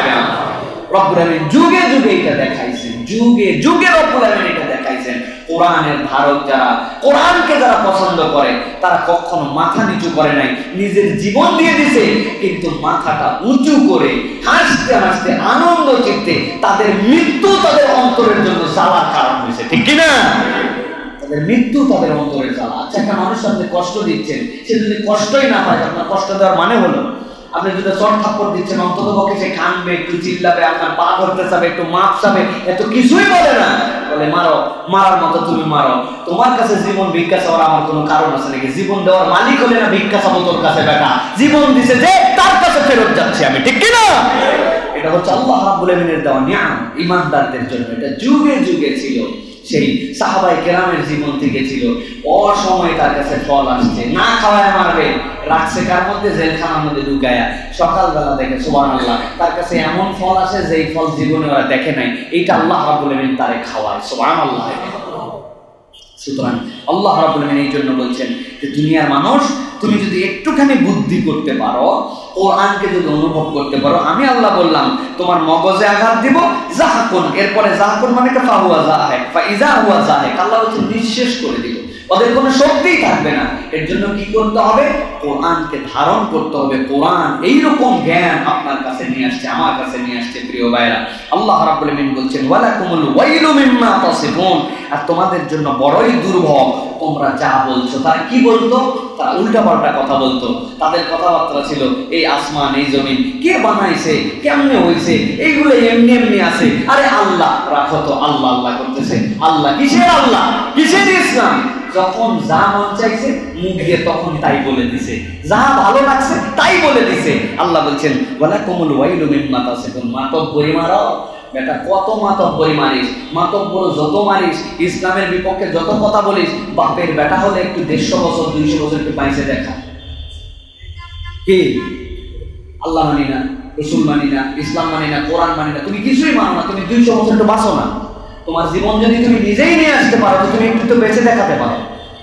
রব্বুল আমিন যুগে যুগে এটা দেখাইছেন যুগে যুগে রব্বুল আমিন এটা দেখাইছেন কোরআনের ধারক যারা কোরআনকে যারা পছন্দ করে তারা কখনো মাথা নিচু করে নাই নিজের জীবন দিয়ে দিয়েছে কিন্তু মাথাটা উঁচু করে হাসতে হাসতে আনন্দ চিত্তে তাদের মৃত্যু তাদের অন্তরের জন্য জ্বালার কারণ হয়েছে ঠিক কি না মৃত্যু তাদের অন্তরে জ্বালা আচ্ছা একটা মানুষ আপনি কষ্ট দিচ্ছেন সে যদি কষ্টই না পায় আপনার কষ্ট দেওয়ার মানে হলো আপনি যদি চট থাপ্পড় দিচ্ছেন অন্তত পক্ষে সে কাঁদবে একটু চিল্লাবে আপনার পা ধরতে চাবে একটু মাপ চাবে এত কিছুই বলে না বলে মারো মারার মতো তুমি মারো তোমার কাছে জীবন ভিক্ষা চাওয়ার আমার কোনো কারণ আছে নাকি জীবন দেওয়ার মালিক হলে না ভিক্ষা চাবো তোর কাছে বেটা জীবন দিছে যে তার কাছে ফেরত যাচ্ছি আমি ঠিক কিনা এটা হচ্ছে আল্লাহ রাব্বুল আমিনের দেওয়া নিয়াম ইমানদারদের জন্য এটা যুগে যুগে ছিল সেই সাহাবায়ে কেরামের জীবন থেকে ছিল অসময়ে তার কাছে ফল আসছে না খাওয়ায় মারবে রাখছে কার মধ্যে জেলখানার মধ্যে ঢুকায়া সকালবেলা দেখে সুবহানাল্লাহ তার কাছে এমন ফল আসে যেই ফল জীবনে ওরা দেখে নাই এইটা আল্লাহ রাব্বুল আমিন তারে খাওয়ায় সুবহানাল্লাহ সুতরাং আল্লাহ রাব্বুল আলামিন এই জন্য বলছেন যে দুনিয়ার মানুষ তুমি যদি একটুখানি বুদ্ধি করতে পারো কোরআনকে যদি অনুভব করতে পারো আমি আল্লাহ বললাম তোমার মগজে আঘাত দেব জাহাকুন এরপরে জাহাকুন মানে কি ফাহুয়া জাহাক ফাইজা হুয়া জাহাক আল্লাহ হচ্ছে নিঃশেষ করে দিব ওদের কোনো শক্তিই থাকবে না এর জন্য কি করতে হবে কোরআনকে ধারণ করতে হবে কোরআন এই রকম জ্ঞান আপনার কাছে নিয়ে আসছে আমার কাছে নিয়ে আসছে প্রিয় ভাইরা আল্লাহ রাব্বুল আলামিন বলছেন ওয়ালাকুমুল ওয়াইলু মিম্মা তাসিফুন আর তোমাদের জন্য বড়ই দুর্ভোগ তোমরা যা বলছো তার কি বলতো তারা উল্টা পাল্টা কথা বলতো তাদের কথাবার্তা ছিল এই আসমান এই জমিন কে বানাইছে কেমনে হইছে এইগুলো এমনি এমনি আছে আরে আল্লাহ রাখো তো আল্লাহ আল্লাহ করতেছে আল্লাহ কিসের ইসলাম যখন যা মন চাইছে মুখ দিয়ে তখন তাই বলে দিছে যা ভালো লাগছে তাই বলে দিছে আল্লাহ বলছেন ওয়ালাকুমুল ওয়াইলু মিম্মা তাসিফুন মাতব পরিমারো বেটা কত মাতব পরিমারিস মাতব বড় যত মারিস ইসলামের বিপক্ষে যত কথা বলিস বাপের বেটা হলে একটু 150 বছর 200 বছর একটু পাইছে দেখা কি আল্লাহ মানি না রাসূল মানি না ইসলাম মানি না কোরআন মানি না তুমি কিছুই মানো না তুমি 200 বছর একটু বাঁচো না তোমার জীবন যদি তুমি নিজেই নিয়ে আসতে পারো তো তুমি একটু তো বেঁচে দেখাতে পারো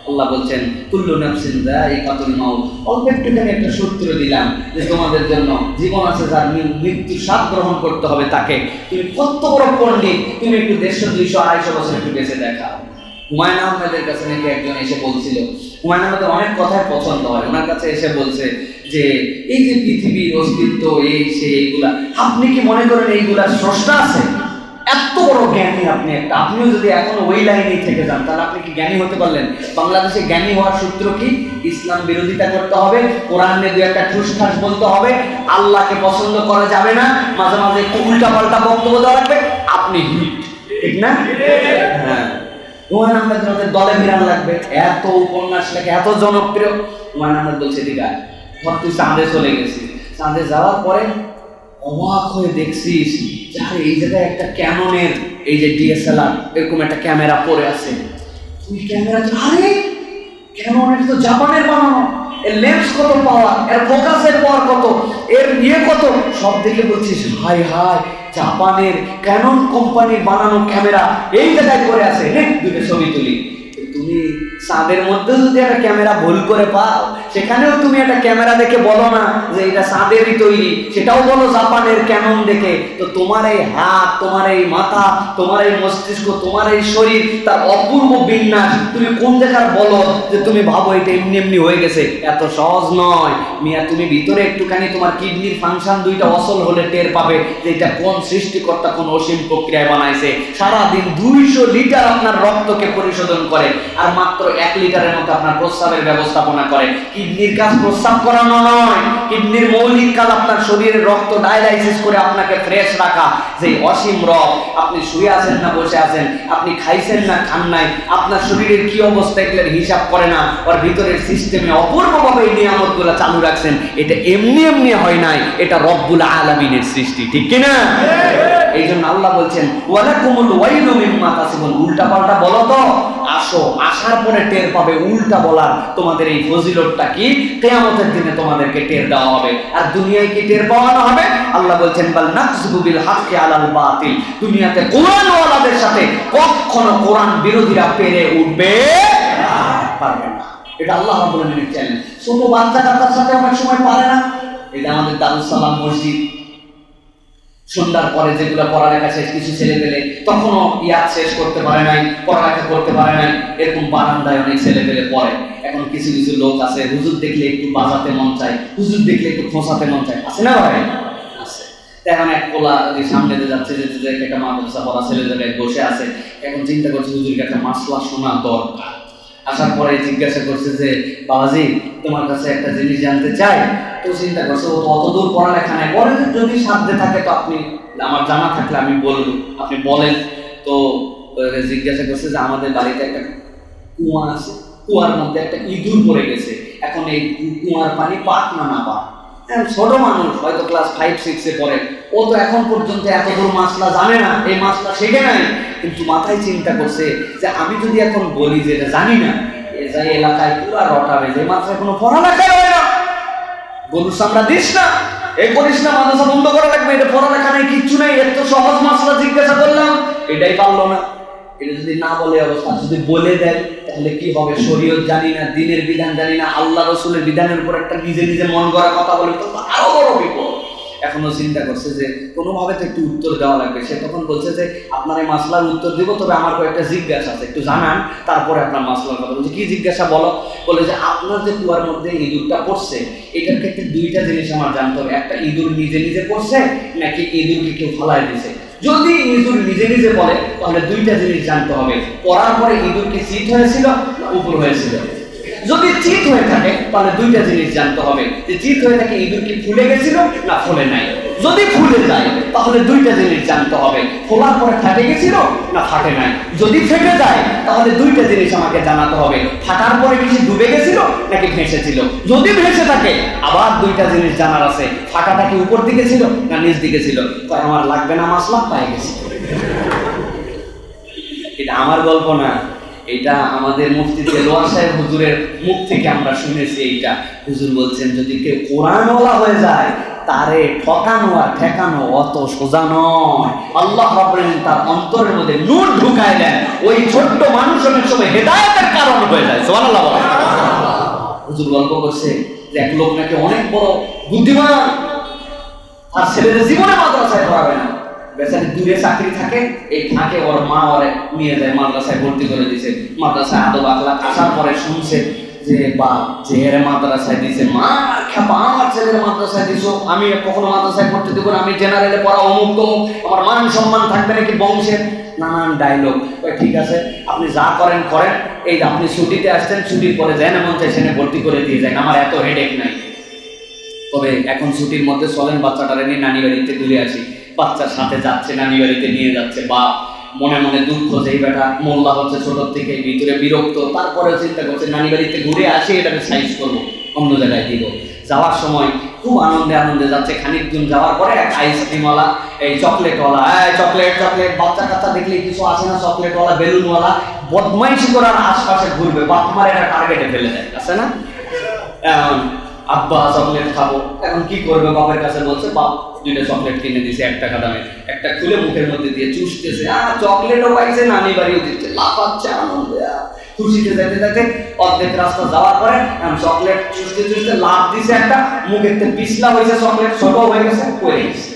আল্লাহ বলেন কুল্লু নাফসিন যায়িকাতুল মাউত অল্প একটুখানি একটা সূত্র দিলাম যে তোমাদের জন্য জীবন আছে যার মৃত্যু স্বাদ গ্রহণ করতে হবে তাকে তুমি কত বড় পণ্ডিত তুমি একটু 150 200 250 বছর একটু বেঁচে দেখাও হুমায়ুন আহমেদের কাছে নাকি একজন এসে বলছিল হুমায়ুন আহমেদের অনেক কথাই পছন্দ হয় ওনার কাছে এসে বলছে যে এই যে পৃথিবীর অস্তিত্ব এই সেই এইগুলা আপনি কি মনে করেন এইগুলা স্রষ্টা আছে এত বড় জ্ঞানী আপনি একটা আপনিও যদি এখনো ওই লাইনেই থেকে যান তাহলে আপনি কি জ্ঞানী হতে পারলেন বাংলাদেশে জ্ঞানী হওয়ার সূত্র কি ইসলাম বিরোধিতা করতে হবে কোরআন নিয়ে দুই একটা ঠুসঠাস বলতে হবে আল্লাহকে পছন্দ করা যাবে না মাঝে মাঝে একটু উল্টা পাল্টা বক্তব্য দেওয়া লাগবে আপনি হিট ঠিক না হ্যাঁ ওমান আহমেদ আমাদের দলে মিলান লাগবে এত উপন্যাস লেখা এত জনপ্রিয় ওমান আহমেদ বলছে ঠিক আছে ধর তুই চাঁদে চলে গেছিস চাঁদে যাওয়ার পরে অবাক হয়ে দেখছিস যারে এই জায়গায় একটা ক্যাননের এই যে ডিএসএলআর এরকম একটা ক্যামেরা পড়ে আছে তুই ক্যামেরা আরে ক্যাননের তো জাপানের বানানো এর লেন্স কত পাওয়ার এর ফোকাসের পাওয়ার কত এর ইয়ে কত সব দেখে বলছিস হাই হাই জাপানের ক্যানন কোম্পানির বানানো ক্যামেরা এই জায়গায় পড়ে আছে হ্যাঁ দুটো ছবি তুলি তুমি চাঁদের মধ্যে যদি একটা ক্যামেরা ভুল করে পাও সেখানেও তুমি একটা ক্যামেরা দেখে বলো না যে এটা চাঁদেরই তৈরি সেটাও বলো জাপানের ক্যানন দেখে তো তোমার এই হাত তোমার এই মাথা তোমার এই মস্তিষ্ক তোমার এই শরীর তার অপূর্ব বিন্যাস তুমি কোন জায়গার বলো যে তুমি ভাবো এটা এমনি এমনি হয়ে গেছে এত সহজ নয় মিয়া তুমি ভিতরে একটুখানি তোমার কিডনির ফাংশন দুইটা অচল হলে টের পাবে যে এটা কোন সৃষ্টিকর্তা কোন অসীম প্রক্রিয়ায় বানাইছে সারাদিন 200 লিটার আপনার রক্তকে পরিশোধন করে আর মাত্র 1 লিটারের মতো আপনার প্রস্রাবের ব্যবস্থাপনা করে কিডনির কাজ প্রস্রাব করানো নয় কিডনির মৌলিক কাজ আপনার শরীরে রক্ত ডায়ালাইসিস করে আপনাকে ফ্রেশ রাখা যে অসীম রক্ত আপনি শুয়ে আছেন না বসে আছেন আপনি খাইছেন না খান নাই আপনার শরীরের কি অবস্থা এগুলোর হিসাব করে না ওর ভিতরের সিস্টেমে অপূর্বভাবে এই নিয়ামতগুলো চালু রাখছেন এটা এমনি এমনি হয় নাই এটা রব্বুল আলামিনের সৃষ্টি ঠিক কিনা এই জন্য আল্লাহ বলছেন ওয়ালাকুমুল ওয়াইলু মিম্মা তাসিফুন উল্টা পাল্টা বলো তো আসো আসার পরে টের পাবে উল্টা বলার তোমাদের এই ফজিলতটা কি কিয়ামতের দিনে তোমাদেরকে টের দেওয়া হবে আর দুনিয়ায় কি টের পাওয়ানো হবে আল্লাহ বলছেন বাল নাকযুবু বিল হাক্কি আলাল বাতিল দুনিয়াতে কোরআন ওয়ালাদের সাথে কখনো কোরআন বিরোধীরা পেরে উঠবে না পারবে না এটা আল্লাহ রাব্বুল আলামিনের চ্যালেঞ্জ ছোট বাচ্চা কাচ্চার সাথে অনেক সময় পারে না এটা আমাদের দারুস সালাম মসজিদ সন্ধ্যার পরে যেগুলো পড়ালেখা শেষ কিছু ছেলে পেলে তখনও ইয়াদ শেষ করতে পারে নাই পড়ালেখা করতে পারে নাই এরকম বারান্দায় অনেক ছেলে পেলে পড়ে এখন কিছু কিছু লোক আছে হুজুর দেখলে একটু বাজাতে মন চায় হুজুর দেখলে একটু খোঁচাতে মন চায় আছে না ভাই আছে তেমন এক কোলা সামনে দিয়ে যাচ্ছে যে একটা মাদ্রাসা পড়া ছেলে জায়গায় বসে আছে এখন চিন্তা করছে হুজুরকে একটা মাসলা শোনা দরকার আসার পরে জিজ্ঞাসা করছে যে বাবাজি তোমার কাছে একটা জিনিস জানতে চাই তো চিন্তা করছে ও তো অতদূর পড়ালেখা নাই পরে যদি সাধ্যে থাকে তো আপনি আমার জানা থাকলে আমি বলবো আপনি বলেন তো জিজ্ঞাসা করছে যে আমাদের বাড়িতে একটা কুয়া আছে কুয়ার মধ্যে একটা ইঁদুর পড়ে গেছে এখন এই কুয়ার পানি পাক না না পাক হ্যাঁ ছোট মানুষ হয়তো ক্লাস 5-6-এ পড়ে ও তো এখন পর্যন্ত এতদূর মাসলা জানে না এই মাসলা শেখে নাই কিন্তু মাথায় চিন্তা করছে যে আমি যদি এখন বলি যে এটা জানি না এই এলাকায় পুরা রটাবে যে মাসলায় কোনো পড়ালেখাই হয় না গরুর চামড়া দিস না এ করিস না মাদ্রাসা বন্ধ করা লাগবে এটা পড়ালেখা নাই কিচ্ছু নাই এত সহজ মাসলা জিজ্ঞাসা করলাম এটাই পারলো না फलाय যদি ইঁদুর নিজে নিজে বলে তাহলে দুইটা জিনিস জানতে হবে, পড়ার পরে ইঁদুর কি চিত হয়েছিল না উপর হয়েছিল। যদি চিত হয়ে থাকে তাহলে দুইটা জিনিস জানতে হবে যে চিত হয়ে থাকে ইঁদুর কি ফুলে গেছিল না ফুলে নাই। যদি ফুলে যায় তাহলে দুইটা জিনিস জানতে হবে ফোলার পরে ফাটে গেছিল না ফাটে নাই। যদি ফেটে যায় তাহলে দুইটা জিনিস আমাকে জানাতে হবে ফাটার পরে কিছু ডুবে গেছিল নাকি ভেসেছিল। যদি ভেসে থাকে আবার দুইটা জিনিস জানার আছে ফাটাটা কি উপর দিকে ছিল না নিচ দিকে ছিল। তাই আমার লাগবে না মাসলা পাই গেছি। এটা আমার গল্প না, এটা আমাদের মুফতি দেলোয়ার সাহেব হুজুরের মুখ থেকে আমরা শুনেছি। এইটা হুজুর বলছেন যদি কেউ কোরআনওয়ালা হয়ে যায় তারে ঠকানো আর ঠেকানো অত সোজা নয়। আল্লাহ রাব্বুল আলামিন তার অন্তরের মধ্যে নূর ঢুকায় দেন, ওই ছোট্ট মানুষ অনেক সময় হেদায়েতের কারণ হয়ে যায়। সুবহানাল্লাহ। হুজুর গল্প করছে যে এক লোক নাকি অনেক বড় বুদ্ধিমান, আর ছেলেদের জীবনে মাদ্রাসায় পড়াবে না, বেচারি দূরে চাকরি থাকে, এই ফাঁকে ওর মা ওরে নিয়ে যায় মাদ্রাসায় ভর্তি করে দিয়েছে। মাদ্রাসায় আদব আখলাক আসার পরে শুনছে যে বাপ ছেলের মাদ্রাসায় দিছে, মা খেপা আমার ছেলের মাদ্রাসায় দিছো, আমি কখনো মাদ্রাসায় পড়তে দেবো না, আমি জেনারেলে পড়া অমুক তমুক, আমার মান সম্মান থাকবে নাকি বংশের, নানান ডায়লগ। ঠিক আছে আপনি যা করেন করেন, এই আপনি ছুটিতে আসছেন, ছুটির পরে যেন মন চাই সেখানে ভর্তি করে দিয়ে যায়, আমার এত হেডেক নাই। তবে এখন ছুটির মধ্যে চলেন বাচ্চাটারে নিয়ে নানি বাড়িতে ঘুরে আসি। বাচ্চার সাথে যাচ্ছে, নানি বাড়িতে নিয়ে যাচ্ছে, বাপ মনে মনে দুঃখ যে এই বেটা মোল্লা হচ্ছে ছোট থেকে, ভিতরে বিরক্ত। তারপরে চিন্তা করছে নানি বাড়িতে ঘুরে আসি, এটাকে সাইজ করবো, অন্য জায়গায় দিব। যাওয়ার সময় খুব আনন্দে আনন্দে যাচ্ছে, খানিক দিন যাওয়ার পরে এক আইসক্রিমওয়ালা, এই চকলেটওয়ালা, চকলেট চকলেট বাচ্চা কাচ্চা দেখলে কিছু আসে না, চকলেটওয়ালা বেলুনওয়ালা বদমাইশি করার আশপাশে ঘুরবে, বাপ মার একটা টার্গেটে ফেলে দেয়, আছে না? আব্বা চকলেট খাবো, এখন কি করবে, বাপের কাছে বলছে বাপ দুইটা চকলেট কিনে দিছে 1 টাকা দামে, একটা খুলে মুখের মধ্যে দিয়ে চুষতেছে, আর চকলেটও পাইছে নানি বাড়িও দিচ্ছে, লাফাচ্ছে আনন্দে খুশিতে। যেতে যেতে অর্ধেক রাস্তা যাওয়ার পরে চকলেট চুষতে চুষতে লাফ দিছে একটা, মুখের থেকে পিছলা হয়েছে, চকলেট ছোট হয়ে গেছে, পড়ে গেছে।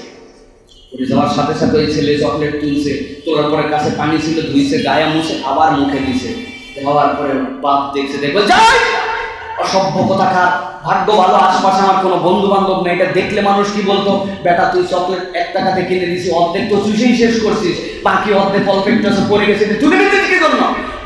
পড়ে যাওয়ার সাথে সাথে ওই ছেলে চকলেট তুলছে, তোলার পরে কাছে পানি ছিল, ধুইছে, গায়ে মুছে আবার মুখে দিছে। হওয়ার পরে বাপ দেখছে, দেখো যাই অসভ্য কোথাকার, ভাগ্য ভালো আশপাশে আমার কোনো বন্ধু বান্ধব নেই, এটা দেখলে মানুষ কি বলতো, বেটা তুই চকলেট 1 টাকাতে কিনে দিছি, অর্ধেক তো চুষেই শেষ করছিস, বাকি অর্ধেক অল্পেকটা পড়ে গেছে, তুলে নিতেছি কি জন্য।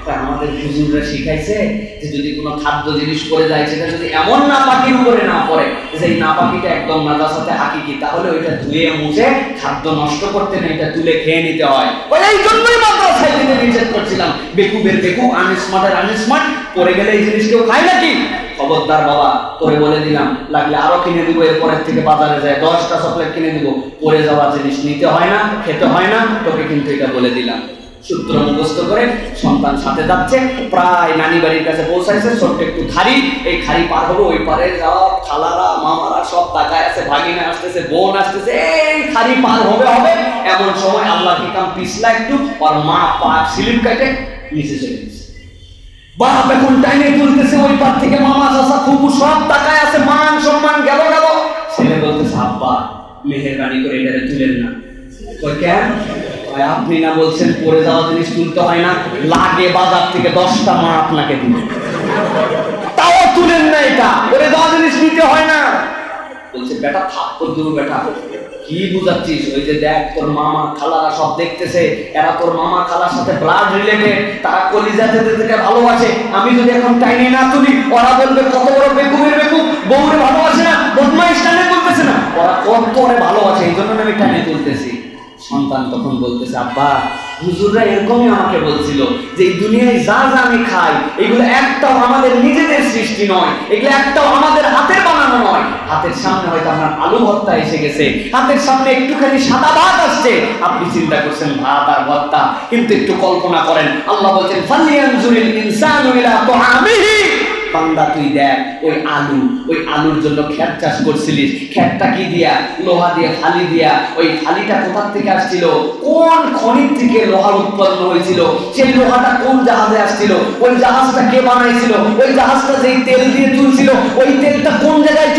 তাই আমাদের হুজুররা শিখাইছে যে যদি কোনো খাদ্য জিনিস পড়ে যায়, সেটা যদি এমন নাপাকির উপরে না পড়ে যে নাপাকিটা একদম নাজাসাতে হাকিকি, তাহলে ওইটা ধুয়ে মুছে খাদ্য নষ্ট করতে নেই, এটা তুলে খেয়ে নিতে হয়। এই জন্যই মাদ্রাসায় দিতে নিষেধ করছিলাম, বেকুবের বেকু, আনস্মার্টের আনস্মার্ট, পড়ে গেলে এই জিনিস কেউ খায় নাকি? খবরদার বাবা, তোরে বলে দিলাম, লাগলে আরো কিনে দিব, এরপরের থেকে বাজারে যায় 10টা চকলেট কিনে দিব, পড়ে যাওয়া জিনিস নিতে হয় না, খেতে হয় না, তোকে কিন্তু এটা বলে দিলাম। সূত্র মুখস্থ করে সন্তান সাথে যাচ্ছে, প্রায় নানি বাড়ির কাছে পৌঁছাইছে, ছোট্ট একটু খাড়ি, এই খাড়ি পার হলো, ওই পারে সব খালারা মামারা সব তাকায় আছে, ভাগিনা আসতেছে, বোন আসতেছে, এই খাড়ি পার হবে হবে এমন সময় আল্লাহ কিতাম পিছলা একটু, আর মা পা স্লিপ কেটে নিচে চলে গেছে। বাপ এখন টাইনে তুলতেছে, ওই পার থেকে মামা চাষা ফুপু সব তাকায় আছে, মান সম্মান গেল গেল। ছেলে বলতেছে আব্বা মেহেরবানি করে এটারে তুলেন না। কেন? আপনি না বলছেন পরে যাওয়া জিনিস তুলতে হয় না, লাগে বাজার থেকে 10টা মা আপনাকে দিবে, তাও তুলেন না, এটা পরে যাওয়া জিনিস নিতে হয় না। বলছে বেটা থাপ্পড় দেবো, বেটা কি বুঝাচ্ছিস, ওই যে দেখ তোর মামা খালারা সব দেখতেছে, এরা তোর মামা খালার সাথে ব্লাড রিলেটেড, তারা কলিজাতে ভালোবাসে, আমি যদি এখন টাইনে না তুলি ওরা বলবে কত বড় বেকুবের বেকুব, বউরে ভালোবাসে না, বদমাইশ টানে তুলতেছে না, ওরা কত ওরে ভালোবাসে, এই জন্য আমি টাইনে তুলতেছি। সন্তান তখন বলতেছে আব্বা হুজুররা এরকমই আমাকে বলছিল যে এই দুনিয়ায় যা যা আমি খাই এগুলো একটাও আমাদের নিজেদের সৃষ্টি নয়, এগুলো একটাও আমাদের হাতের বানানো নয়। হাতের সামনে হয়তো আপনার আলু ভর্তা এসে গেছে, হাতের সামনে একটুখানি সাদা ভাত আসছে, আপনি চিন্তা করছেন ভাত আর ভর্তা, কিন্তু একটু কল্পনা করেন আল্লাহ বলছেন ফালিয়ানজুরিল ইনসানু ইলা তুআমিহি, বান্দা তুই দেখ ওই আলু, ওই আলুর জন্য ক্ষেত চাষ করছিলিস, ক্ষেতটা কি দিয়া? লোহা দিয়ে, ফালি দিয়া। ওই ফালিটা কোথা থেকে আসছিল? কোন খনির থেকে লোহা উৎপন্ন হয়েছিল? সেই লোহাটা কোন জাহাজে আসছিল? ওই জাহাজটা কে বানাইছিল? ওই জাহাজটা যেই তেল দিয়ে চলছিল, ওই তেলটা কোন জায়গায়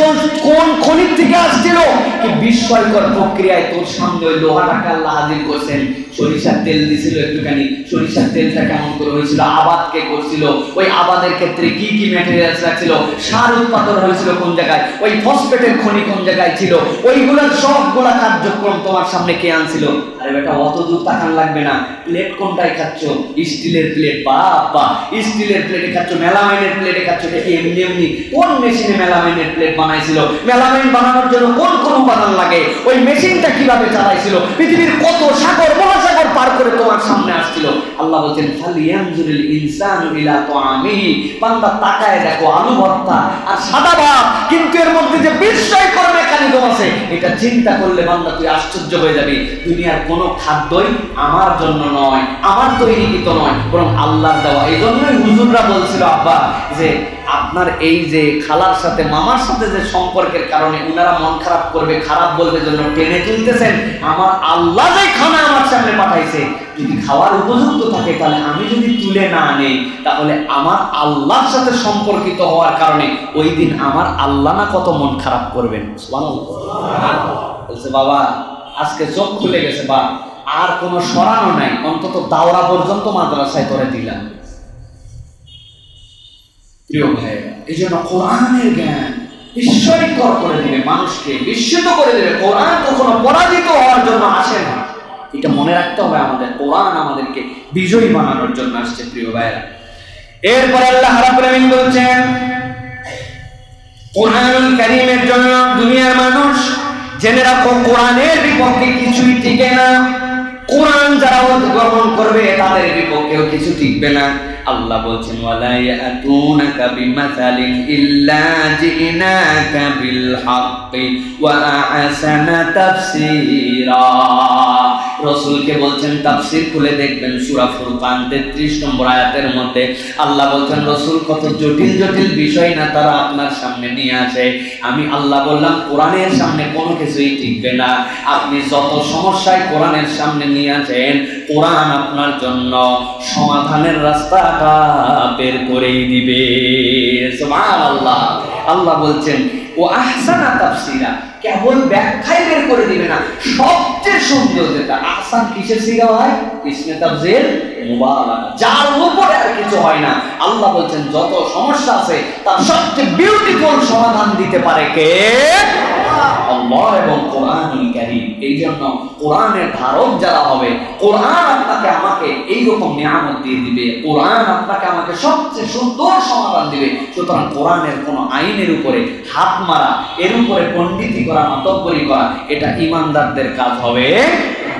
কোন খনির থেকে আসছিল? কি বিস্ময়কর প্রক্রিয়ায় তোর সামনে ওই লোহাটাকে আল্লাহ হাজির করছেন। সরিষার তেল দিছিল একটুখানি, সরিষার তেলটা কেমন করে হয়েছিল? আবাদ কে করছিল? ওই আবাদের ক্ষেত্রে কি কি ম্যাটেরিয়ালস লাগছিল? সার উৎপাদন হয়েছিল কোন জায়গায়? ওই ফসফেটের খনি কোন জায়গায় ছিল? ওইগুলোর সবগুলা কার্যক্রম তোমার সামনে কে আনছিল? আরে বেটা, অত দূর তাকান লাগবে না। প্লেট কোনটায় খাচ্ছ? স্টিলের প্লেট। বাবা, স্টিলের প্লেটে খাচ্ছ, মেলামাইনের প্লেটে খাচ্ছ। এমনি এমনি কোন মেশিনে মেলামাইনের প্লেট বানাইছিল? মেলামাইন বানানোর জন্য কোন কোন উপাদান লাগে? ওই মেশিনটা কিভাবে চালাইছিল? পৃথিবীর কত সাগর মহাসাগর পার করে তোমার সামনে আসছিল। আল্লাহ বলেন ফালিয়ানজুরুল ইনসানু ইলা তাআমিহি, বান্দা তাকায় দেখো আলু ভর্তা আর সাদা ভাত, কিন্তু এর মধ্যে যে বিস্ময়কর মেকানিজম আছে এটা চিন্তা করলে বান্দা তুই আশ্চর্য হয়ে যাবি। দুনিয়ার কোনো খাদ্যই আমার জন্য নয়, আমার তৈরি কৃত নয়, বরং আল্লাহর দেওয়া। এই জন্যই হুজুররা বলছিল আব্বা যে আপনার এই যে খালার সাথে মামার সাথে যে সম্পর্কের কারণে উনারা মন খারাপ করবে, খারাপ বলবে জন্য টেনে তুলতেছেন, আমার আল্লাহ যে খানা আমার সামনে পাঠাইছে যদি খাওয়ার উপযুক্ত থাকে, তাহলে আমি যদি তুলে না নেই, তাহলে আমার আল্লাহর সাথে সম্পর্কিত হওয়ার কারণে ওই দিন আমার আল্লাহ না কত মন খারাপ করবেন। বলছে বাবা আজকে চোখ খুলে গেছে, বা আর কোনো সরানো নাই, অন্তত দাওরা পর্যন্ত মাদ্রাসায় করে দিলাম। প্রিয় ভাই, এই জন্য কোরআনের জ্ঞান ঈশ্বরিকর করে দিবে, মানুষকে বিস্মিত করে দেবে। কোরআন কখনো পরাজিত হওয়ার জন্য আসে না, এটা মনে রাখতে হবে আমাদের। কোরআন আমাদেরকে বিজয়ী বানানোর জন্য আসছে। প্রিয় ভাইরা, এরপর আল্লাহ রাব্বুল আলামিন বলছেন কোরআনুল কারীমের জন্য দুনিয়ার মানুষ জেনে রাখো কোরআনের বিপক্ষে কিছুই টিকে না, কোরআন যারা গ্রহণ করবে তাদের বিপক্ষেও কিছু টিকবে না। আল্লাহ বলছেন ওয়ালা ইয়াতুনাকা বিমাসালিন ইল্লা জিনাকা বিল হাক্কি ওয়া আহসানা তাফসীরা। রাসূলকে বলছেন তাফসীর খুলে দেখবেন সূরা ফুরকান 33 নম্বর আয়াতের মধ্যে আল্লাহ বলছেন রাসূল কত জটিল জটিল বিষয় না তারা আপনার সামনে নিয়ে আসে। আমি আল্লাহ বললাম কোরআনের সামনে কোনো কিছুই টিকবে না। আপনি যত সমস্যায় কোরআনের সামনে নিয়ে আসেন, কোরআন আপনার জন্য সমাধানের রাস্তা বের করেই দিবে। সুবহানাল্লাহ। আল্লাহ বলছেন ও আহসানা তাফসীরা, কেবল ব্যাখ্যাই বের করে দিবে না, সবচেয়ে সুন্দর যেটা আহসান কিসের সিগা হয়? ইসমে তাফসীর মুবালাগা, যার উপরে আর কিছু হয় না। আল্লাহ বলছেন যত সমস্যা আছে তার সবচেয়ে বিউটিফুল সমাধান দিতে পারে কে? আল্লাহ এবং কোরআনুল কারীম। এই জন্য কোরআনের ধারক যারা হবে, কোরআন আপনাকে আমাকে এইরকম নিয়ামত দিয়ে দিবে, কোরআন আপনাকে আমাকে সবচেয়ে সুন্দর সমাধান দিবে। সুতরাং কোরআনের কোনো আইনের উপরে হাত মারা, এর উপরে পণ্ডিতি করা, মতব্বরি করা এটা ইমানদারদের কাজ হবে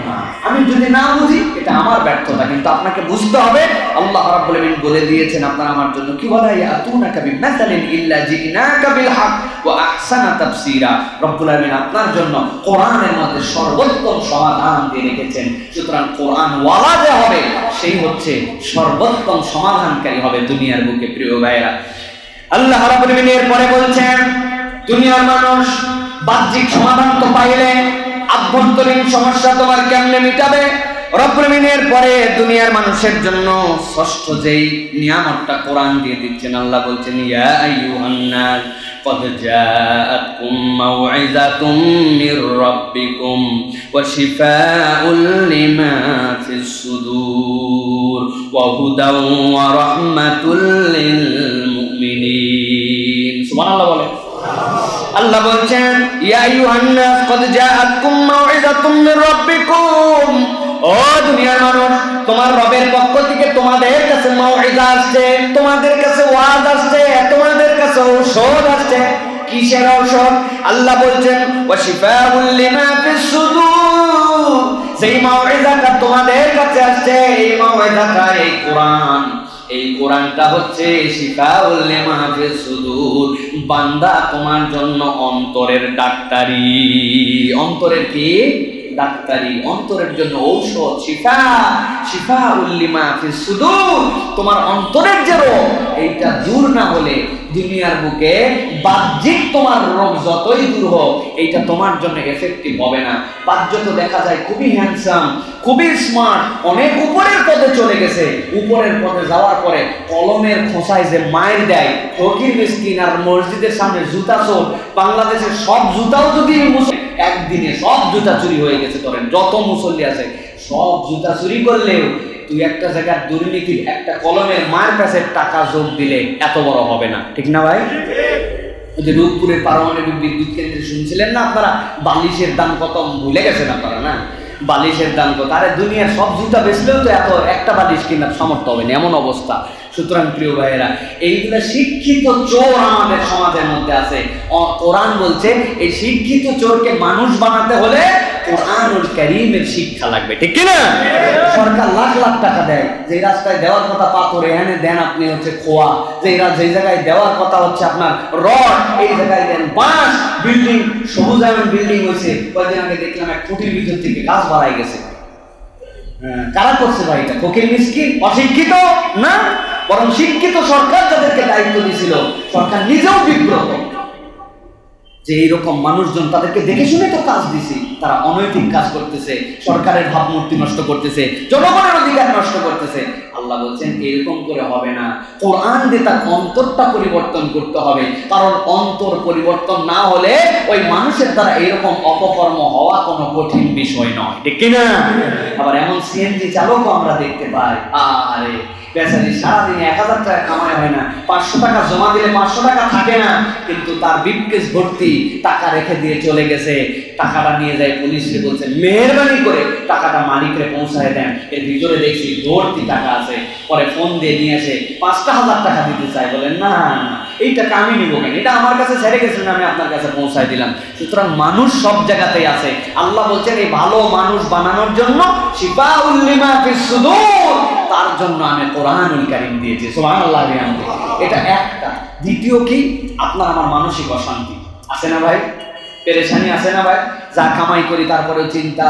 না। আমি যদি না বুঝি এটা আমার ব্যর্থতা, কিন্তু আপনাকে বুঝতে হবে আল্লাহ রাব্বুল আলামিন বলে দিয়েছেন আপনার আমার জন্য কি বলা ইয়াতুনাকা বিমাসালিন ইল্লা জিনাকা বিল হক ওয়া আহসানা তাফসীরা। রাব্বুল আলামিন আপনার জন্য কোরআনের মধ্যে সর্বোত্তম সমাধান দিয়ে রেখেছেন। সুতরাং কোরআন ওয়ালা যে হবে সেই হচ্ছে সর্বোত্তম সমাধানকারী হবে দুনিয়ার বুকে। প্রিয় ভাইরা, আল্লাহ রাব্বুল আলামিন এরপরে বলছেন দুনিয়ার মানুষ বাহ্যিক সমাধান তো পাইলে আভ্যন্তরীণ সমস্যা তোমার কেমনে মিটাবে? রব্বুল আমিনের পরে দুনিয়ার মানুষের জন্য ষষ্ঠ যেই নিয়ামতটা কোরআন দিয়ে দিচ্ছেন আল্লাহ বলছেন ইয়া আইয়ুহান নাস قد جاءتكم موعظة من ربكم وشفاء لما في الصدور وهدى ورحمة للمؤمنين। سبحان الله বলে। আল্লাহ বলছেন ইয়া আইয়ুহান নাস قد جاءتكم موعظة من ربكم, ও দুনিয়ার মানুষ তোমার রবের পক্ষ থেকে তোমাদের কাছে মাউইযা আসছে, তোমাদের কাছে ওয়াজ আসছে, তোমাদের কাছে ঔষধ আসছে। কিসের ঔষধ? আল্লাহ বলছেন ওয়া শিফাউল লিমা ফিস সুদূর। সেই মাউইযাটা তোমাদের কাছে আসছে, এই মাউইযাটা এই কোরআন, এই কোরআনটা হচ্ছে শিফাউল লিমা ফিস সুদূর। বান্দা তোমার জন্য অন্তরের ডাক্তারি, অন্তরের কি ডাক্তারি অন্তরের জন্য ঔষধ, শিফা শিফাউল লিমা ফিস সুদূর। তোমার অন্তরের যে রোগ এইটা দূর না হলে দুনিয়ার বুকে বাহ্যিক তোমার রোগ যতই দূর হোক এইটা তোমার জন্য এফেক্টিভ হবে না। বাহ্যত দেখা যায় খুবই হ্যান্ডসাম, খুবই স্মার্ট, অনেক উপরের পথে চলে গেছে, উপরের পথে যাওয়ার পরে কলমের খোঁচায় যে মায়ের দেয় ফকির মিসকিন আর মসজিদের সামনে জুতা চোর, বাংলাদেশের সব জুতাও যদি একদিনে সব জুতা চুরি হয়ে গেছে, ধরেন যত মুসল্লি আছে সব জুতা চুরি করলেও তুই একটা জায়গার দুর্নীতির একটা কলমের মায়ের কাছে টাকা যোগ দিলে এত বড় হবে না, ঠিক না ভাই? ওই যে রূপপুরের পারমাণবিক বিদ্যুৎ কেন্দ্রে শুনছিলেন না আপনারা, বালিশের দাম কত ভুলে গেছেন আপনারা না? বালিশের দাম কত? আরে দুনিয়ার সব জুতা বেচলেও তো এত একটা বালিশ কেনার সামর্থ্য হবে না, এমন অবস্থা। সুতরাং প্রিয় ভাইয়েরা, এইগুলা শিক্ষিত চোর আমাদের সমাজের মধ্যে আছে। কোরআন বলছে এই শিক্ষিত চোরকে মানুষ বানাতে হলে কোরআনুল কারীমের শিক্ষা লাগবে, ঠিক কিনা? সরকার লাখ লাখ টাকা দেয়, যে রাস্তায় দেওয়ার কথা পাথরে এনে দেন আপনি হচ্ছে খোয়া, যে জায়গায় দেওয়ার কথা হচ্ছে আপনার রড এই জায়গায় দেন বাঁশ, বিল্ডিং সবুজায়ন বিল্ডিং হয়েছে, কয়েকদিন আগে দেখলাম এক কোটির ভিতর থেকে গাছ বাড়াই গেছে। কারা করছে ভাই এটা? ফকির মিসকিন অশিক্ষিত না, বরং শিক্ষিত সরকার যাদেরকে দায়িত্ব দিয়েছিল সরকার নিজেও বিব্রত যে এইরকম মানুষজন, তাদেরকে দেখে শুনে তো কাজ দিছি, তারা অনৈতিক কাজ করতেছে, সরকারের ভাবমূর্তি নষ্ট করতেছে, জনগণের অধিকার নষ্ট করতেছে। আল্লাহ বলছেন এরকম করে হবে না, কোরআন দিয়ে তার অন্তরটা পরিবর্তন করতে হবে, কারণ অন্তর পরিবর্তন না হলে ওই মানুষের দ্বারা এরকম অপকর্ম হওয়া কোনো কঠিন বিষয় নয়, ঠিক কিনা? আবার এমন সিএনজি চালকও আমরা দেখতে পাই, আরে বেচারি সারাদিন 1000 টাকা কামাই হয় না, 500 টাকা জমা দিলে 500 টাকা থাকে না, কিন্তু তার বিপকেস ভর্তি, টাকা রেখে দিয়ে চলে গেছে, টাকাটা নিয়ে যায় পুলিশে বলছে মেহরবানি করে টাকাটা মালিককে পৌঁছায় দেন, এর ভিতরে দেখছি ভর্তি টাকা আছে। পরে ফোন দিয়ে নিয়ে আসে 5000 টাকা দিতে চাই, বলেন না এই টাকা আমি নিব কেন, এটা আমার কাছে ছেড়ে গেছে না, আমি আপনার কাছে পৌঁছায় দিলাম। সুতরাং মানুষ সব জায়গাতেই আছে। আল্লাহ বলছেন এই ভালো মানুষ বানানোর জন্য শিফাউল লিমা ফিস সুদূর, তার জন্য আমি কোরআনুল কারীম দিয়েছি। সুবহানাল্লাহ। এটা একটা। দ্বিতীয় কি? আপনার আমার মানসিক অশান্তি আছে না ভাই? পেরেশানি আছে না ভাই? যা কামাই করি তারপরে চিন্তা,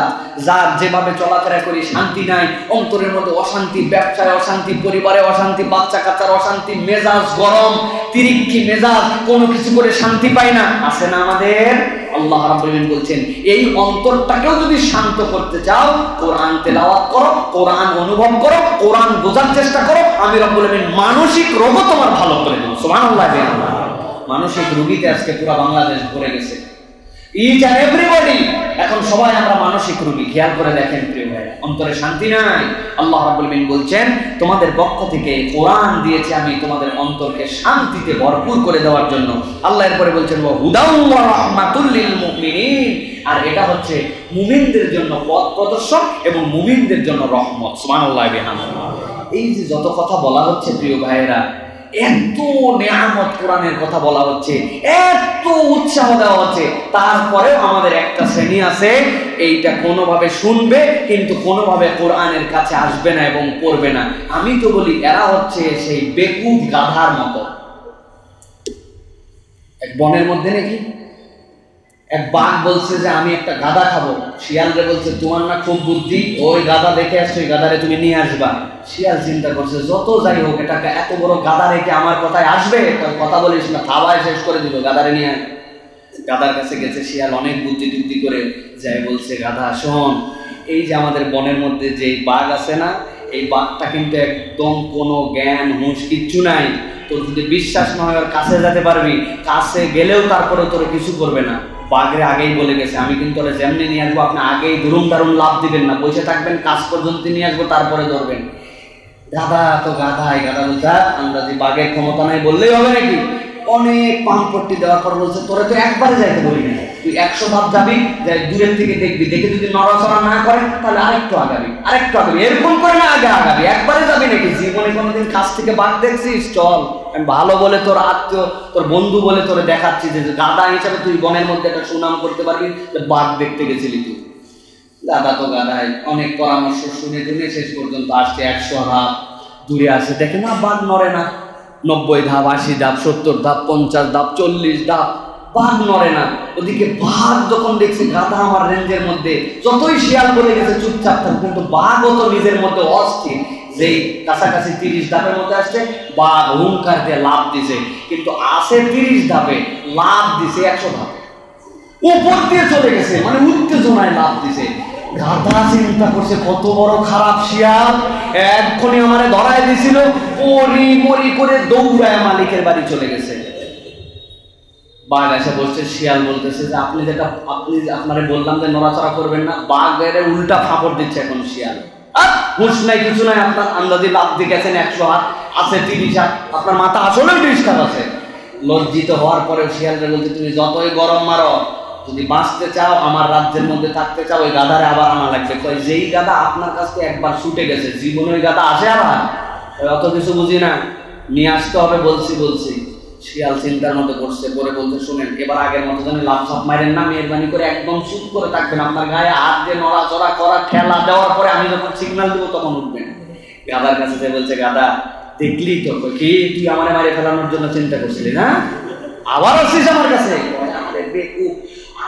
যা যেভাবে চলাফেরা করি শান্তি নাই, অন্তরের মধ্যে অশান্তি, ব্যবসায় অশান্তি, পরিবারে অশান্তি, বাচ্চা কাচ্চার অশান্তি, মেজাজ গরম, তিরিক্ষি মেজাজ, কোনো কিছু করে শান্তি পাই না, আছে না আমাদের? আল্লাহ রাব্বুল আলামিন বলছেন এই অন্তরটাকেও যদি শান্ত করতে চাও কোরআন তেলাওয়াত করো, কোরআন অনুভব করো, কোরআন বোঝার চেষ্টা করো। আমি রাব্বুল আলামিন মানসিক রোগও তোমার ভালো করে দেবো। সুবহানাল্লাহ। মানসিক রোগীতে আজকে পুরো বাংলাদেশ ভরে গেছে। এখন সবাই আমরা মানসিক রোগী, খেয়াল করে দেখেন প্রিয় ভাই, অন্তরে শান্তি নাই। আল্লাহ রাব্বুল আলামিন বলছেন তোমাদের পক্ষ থেকে কোরআন দিয়েছি আমি তোমাদের অন্তরকে শান্তিতে ভরপুর করে দেওয়ার জন্য। আল্লাহ এরপরে বলছেন ওয়া হুদাউ ওয়া রাহমাতুল লিল মুমিনিন, আর এটা হচ্ছে মুমিনদের জন্য পথ প্রদর্শক এবং মুমিনদের জন্য রহমত। সুবহানাল্লাহ। এই যে যত কথা বলা হচ্ছে প্রিয় ভাইয়েরা, এত নিয়ামত কোরআনের কথা বলা হচ্ছে, এত উৎসাহ দেওয়া হচ্ছে, তারপরে আমাদের একটা শ্রেণী আছে এইটা কোনোভাবে শুনবে কিন্তু কোনোভাবে কোরআনের কাছে আসবে না এবং পড়বে না। আমি তো বলি এরা হচ্ছে সেই বেকুব গাধার মতো। এক বনের মধ্যে নাকি এক বাঘ বলছে যে আমি একটা গাধা খাবো, শিয়ালরে বলছে তোমার না খুব বুদ্ধি, ওই গাধা দেখে আসছো, ওই গাধারে তুমি নিয়ে আসবা। শিয়াল চিন্তা করছে যত যাই হোক এটা এত বড় গাধা রেখে আমার কথায় আসবে, কথা বলিস না, থাবায় শেষ করে দিল, গাধারে নিয়ে। গাধার কাছে গেছে শিয়াল, অনেক বুদ্ধি টুদ্ধি করে যাই বলছে গাধা শোন, এই যে আমাদের বনের মধ্যে যে বাঘ আছে না, এই বাঘটা কিন্তু একদম কোনো জ্ঞান হুঁশ কিচ্ছু নাই, তোর যদি বিশ্বাস না হয় ওর কাছে যেতে পারবি, কাছে গেলেও তারপরে তোর কিছু করবে না। বাঘরে আগেই বলে গেছে আমি কিন্তু ওরা যেমনি নিয়ে আসবো আপনি আগেই ধরুন দারুণ লাভ দিবেন না, বসে থাকবেন, কাজ পর্যন্ত নিয়ে আসবো তারপরে ধরবেন। গাধা তো গাধাই, গাধা বলছে আমরা যে বাঘের ক্ষমতা নাই বললেই হবে নাকি? অনেক পাম্পটি দেওয়ার পর বলছে তোরা তো একবারে যাইতে বলি না, তুই 100 ধাপ যাবি, যাই দূরের থেকে দেখবি, দেখে যদি নড়াচড়া না করে তাহলে আরেকটু আগাবি, আরেকটু আগাবি, এরকম করে না আগে আগাবি, একবারে যাবি নাকি? জীবনে কোনোদিন কাছ থেকে বাঘ দেখছিস? চল আমি ভালো বলে তোর আত্মীয় তোর বন্ধু বলে তোরে দেখাচ্ছি যে গাধা হিসাবে তুই বনের মধ্যে একটা সুনাম করতে পারবি, বাঘ দেখতে গেছিলি তুই। গাধা তো গাধাই, অনেক পরামর্শ শুনে শুনে শেষ পর্যন্ত আসছে 100 ধাপ দূরে আসে, দেখে না বাঘ নড়ে না, 90 ধাপ, 80 ধাপ, 70 ধাপ, 50 ধাপ, 40 ধাপ, বাঘ নড়ে না, ওদিকে বাঘ যখন দেখছে গাধা আমার রেঞ্জের মধ্যে, যতই শিয়াল বলে গেছে চুপচাপ থাক, কিন্তু বাঘও তো নিজের মধ্যে অস্থির। যেই কাছাকাছি 30 ধাপের মধ্যে আসছে বাঘ হুঙ্কার দিয়ে লাভ দিছে, কিন্তু আসে 30 ধাপে, লাভ দিছে 100 ধাপে, উপর দিয়ে চলে গেছে, মানে উত্তেজনায় লাভ দিছে। গাধা চিন্তা করছে কত বড় খারাপ শিয়াল, এক্ষুনি আমারে ধরায় দিছিল, পরি পরি করে দৌড়ায় মালিকের বাড়ি চলে গেছে। বাঘ এসে বলছে, শিয়াল বলতেছে যে আপনি যেটা আপনারে বললাম যে নড়াচড়া করবেন না, বাঘ এর উল্টা ফাঁপড় দিচ্ছে এখন শিয়াল। হুঁশ নাই কিছু নাই, আপনার আন্দাজে লাভ দিয়ে গেছেন 100 হাত, আছে 30 হাত, আপনার মাথা আসলেই 20 হাত আছে। লজ্জিত হওয়ার পরে শিয়ালটা বলছে, তুমি যতই গরম মারো, যদি বাঁচতে চাও, আমার রাজ্যের মধ্যে থাকতে চাও, ওই গাধারে আবার আনা লাগবে। কয় যেই গাধা আপনার কাছ থেকে একবার ছুটে গেছে, জীবনে ওই গাধা আসে আবার? অত কিছু বুঝি না, নিয়ে আসতে হবে বলছি। শিয়াল চিন্তার মতো করছে, পরে বলতে, শুনেন এবার আগের মতো যেন লাফ মারেন না, মেহরবানি করে একদম চুপ করে থাকবেন, আপনার গায়ে হাত দিয়ে নড়াচড়া করা ঠেলা দেওয়ার পরে আমি যখন সিগন্যাল দেবো তখন উঠবেন। গাধার কাছে যে বলছে, গাধা দেখলি তো কি তুই আমার মারে ফেলানোর জন্য চিন্তা করছিলি না, আবার আসিস আমার কাছে?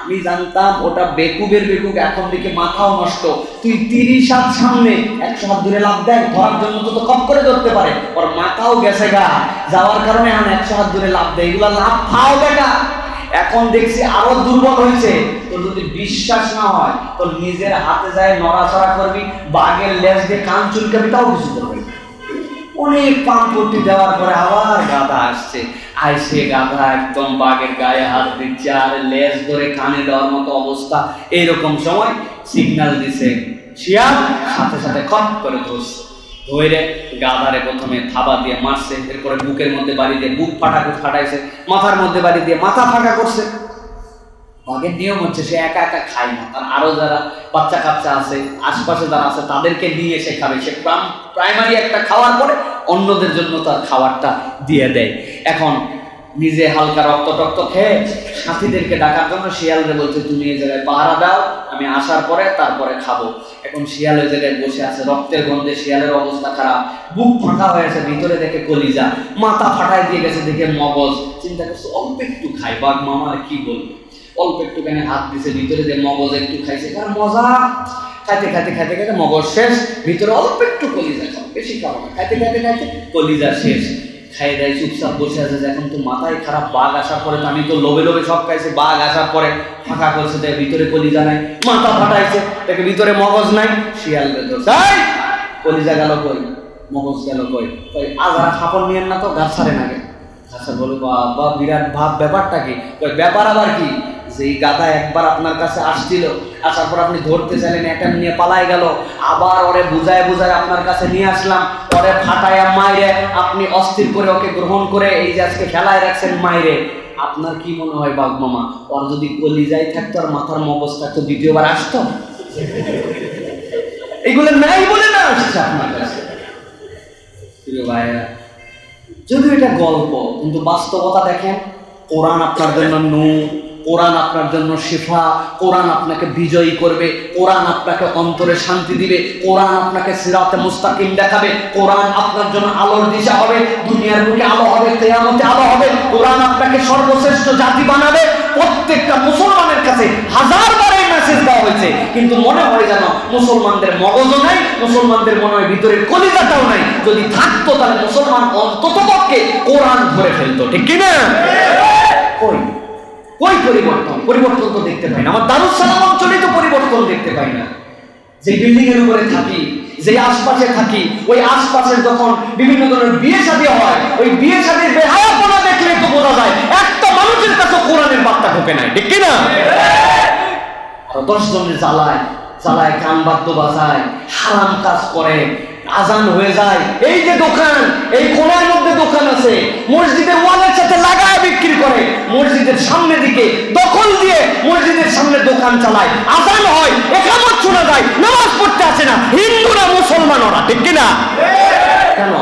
আমি জানতাম ওটা বেকুবের বেকুব, এখন থেকে মাথাও নষ্ট, তুই 30 হাত সামনে 100 হাত দূরে লাভ দেয়, ধরার জন্য তো কম করে ধরতে পারে, ওর মাথাও গেছে গা, যাওয়ার কারণে এখন 100 হাত দূরে লাভ দেয়, এগুলা লাভ খাও বেটা, এখন দেখছি আরো দুর্বল হয়েছে। তোর যদি বিশ্বাস না হয় তোর নিজের হাতে যায় নড়াচড়া করবি, বাঘের লেজ দিয়ে কান চুলকাবি, তাও কিছু করবি। অনেক পাম্পটি দেওয়ার পরে আবার গাধা আসছে, আর সে গাধা একদম বাঘের গায়ে হাত দিচ্ছে, আর লেজ ধরে কানে দেওয়ার মতো অবস্থা। এইরকম সময় সিগন্যাল দিছে শিয়াল, সাথে সাথে খপ করে ধরছে, ধরে গাধারে প্রথমে থাবা দিয়ে মারছে, এরপরে বুকের মধ্যে বাড়ি দিয়ে বুক ফাটাইছে, মাথার মধ্যে বাড়ি দিয়ে মাথা ফাঁকা করছে। বাঘের নিয়ম হচ্ছে সে একা একা খায় না, তার আরও যারা বাচ্চা কাচ্চা আছে, আশপাশে যারা আছে তাদেরকে নিয়ে এসে খাবে, সে প্রাইমারি একটা খাওয়ার পরে অন্যদের জন্য তার খাবারটা দিয়ে দেয়। এখন নিজে হালকা রক্ত টক্ত খেয়ে সাথীদেরকে ডাকার জন্য শিয়ালরে বলছে, তুমি এই জায়গায় পাহারা দাও, আমি আসার পরে তারপরে খাবো। এখন শিয়াল ওই জায়গায় বসে আছে, রক্তের গন্ধে শিয়ালের অবস্থা খারাপ, বুক ফাঁকা হয়েছে, ভিতরে দেখে কলিজা, মাথা ফাটায় দিয়ে গেছে, দেখে মগজ। চিন্তা করছে অল্প একটু খাই, বাঘ মামা আর কি বলবে, অল্প একটুখানি হাত দিছে ভিতরে, যে মগজ একটু খাইছে, তার মজা, খাইতে খাইতে খাইতে খাইতে মগজ শেষ, ভিতরে অল্প একটু কলিজা, খাও বেশি খাও না, খাইতে খাইতে খাইতে কলিজা শেষ। খাই দেয় চুপচাপ বসে আছে, এখন তো মাথায় খারাপ, বাঘ আসার পরে তো আমি তো লোভে লোভে সব খাইছে, বাঘ আসার পরে ফাঁকা করছে, তাই ভিতরে কলিজা নাই, মাথা ফাটাইছে, তাকে ভিতরে মগজ নাই। শিয়াল কলিজা গেল কই, মগজ গেল কই, আজারা খাপড় নিয়েন না তো, গাছ ছাড়ে না গে। আচ্ছা বলো, বা বিরাট ভাব, ব্যাপারটা কি? ব্যাপার আবার কি, যেই গাধা একবার আপনার কাছে আসছিল, আসার পর আপনি ধরতে চাইলেন, অ্যাটাম নিয়ে পালায় গেল, আবার ওরে বুঝায় আপনার কাছে নিয়ে আসলাম, ওরে ফাটায়া মাইরে আপনি অস্থির করে ওকে গ্রহণ করে এই যে আজকে খেলায় রাখছেন মাইরে। আপনার কি মনে হয় বাঘ মামা, ওর যদি কলিজায় থাকতো আর মাথার মগজ থাকতো দ্বিতীয়বার আসতো? এগুলো নাই বলে না আসছে আপনার কাছে। প্রিয় ভাইয়েরা, যদিও এটা গল্প, কিন্তু বাস্তবতা দেখেন, কোরআন আপনার জন্য নূর, কোরআন আপনার জন্য শিফা, কোরআন আপনাকে বিজয়ী করবে, কোরআন আপনাকে অন্তরে শান্তি দিবে, কোরআন আপনাকে সিরাতে মুস্তাকিম দেখাবে, কোরআন আপনার জন্য আলোর দিশা হবে, দুনিয়ার বুকে আলো হবে, কিয়ামতে আলো হবে, কোরআন আপনাকে সর্বশ্রেষ্ঠ জাতি বানাবে। প্রত্যেকটা মুসলমানের কাছে হাজারবার এই মেসেজ দেওয়া হয়েছে, কিন্তু মনে হয় যেন মুসলমানদের মগজও নাই, মুসলমানদের মনে হয় ভিতরে কলিজাটাও নাই। যদি থাকতো তাহলে মুসলমান অন্ততপক্ষে কোরআন ধরে ফেলতো, ঠিক কিনা? ওই পরিবর্তন তো দেখতে পাই না, আমার দারুস সালাম অঞ্চলে তো পরিবর্তন দেখতে পাই না। যে বিল্ডিং এর উপরে থাকি, যে আশপাশে থাকি, ওই আশপাশে যখন বিভিন্ন ধরনের বিয়ে শাদী হয়, ওই বিয়ে শাদীর বেহায়াপনা দেখলে তো বোঝা যায় একটা মানুষের কাছে কোরআনের বার্তা ঢোকে নাই, ঠিক কিনা? আর 10 জনের জ্বালায় কান বাদ্য বাজায়, হারাম কাজ করে, আজান হয়ে যায়, এই যে দোকান, এই কোণার মধ্যে দোকান আছে, মসজিদের ওয়ালের সাথে লাগায় বিক্রি করে, মসজিদের সামনে দিকে দখল দিয়ে মসজিদের সামনে দোকান চালায়, আজান হয়, একামত শোনা যায়, নামাজ পড়তে আসে না, হিন্দুরা মুসলমান ওরা, ঠিক কিনা? কেন?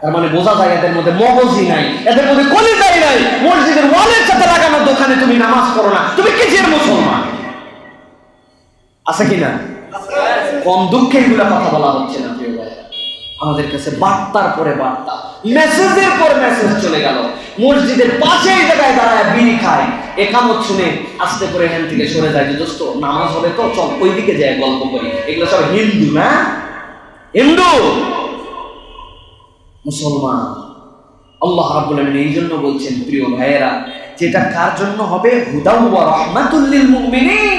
তার মানে বোঝা যায় এদের মধ্যে মগজই নাই, এদের মধ্যে কলিজাই নাই। মসজিদের ওয়ালের সাথে লাগানো দোকানে তুমি নামাজ পড়ো না, তুমি কিসের মুসলমান? আছে কিনা? কম দুঃখে এগুলা কথা বলা হচ্ছে না। আমাদের কাছে বার্তার পরে বার্তা, মেসেজের পর মেসেজ চলে গেল। মসজিদের পাশে এই জায়গায় দাঁড়ায় বিড়ি খায়, एकामत शुने आस्ते करे हैन থেকে সরে যায় যে দোস্ত নামাজ হবে তো চল ওই দিকে যায় গল্প করি এগুলো সব হিন্দু না হিন্দু মুসলমান আল্লাহ রাব্বুল আলামিন এইজন্য বলছেন প্রিয় ভাইরা যেটা কার জন্য হবে হুদা ওয়া রাহমাতুল লিল মুমিনিন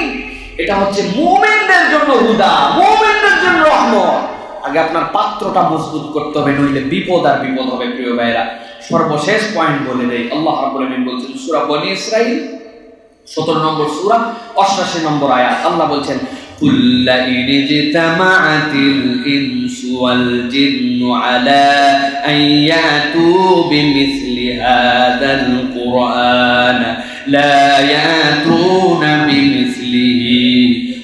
এটা হচ্ছে মুমিনদের জন্য হুদা মুমিনদের জন্য রহমত আগে আপনার পাত্রটা মজবুত করতে হবে নইলে বিপদ আর বিপদ হবে প্রিয় ভাইরা সর্বশেষ পয়েন্ট বলে দেই আল্লাহ রাব্বুল আমিন বলছেন সূরা বনি ইসরাঈল 17 নম্বর সূরা 88 নম্বর আয়াত আল্লাহ বলছেন কুল্লা ইনজিতামাতিল ইনসু ওয়াল জিন্নু আলা আয়াতু বিমিসলি হাদাল কুরআন লা ইয়াতুনা বিমিসলিহি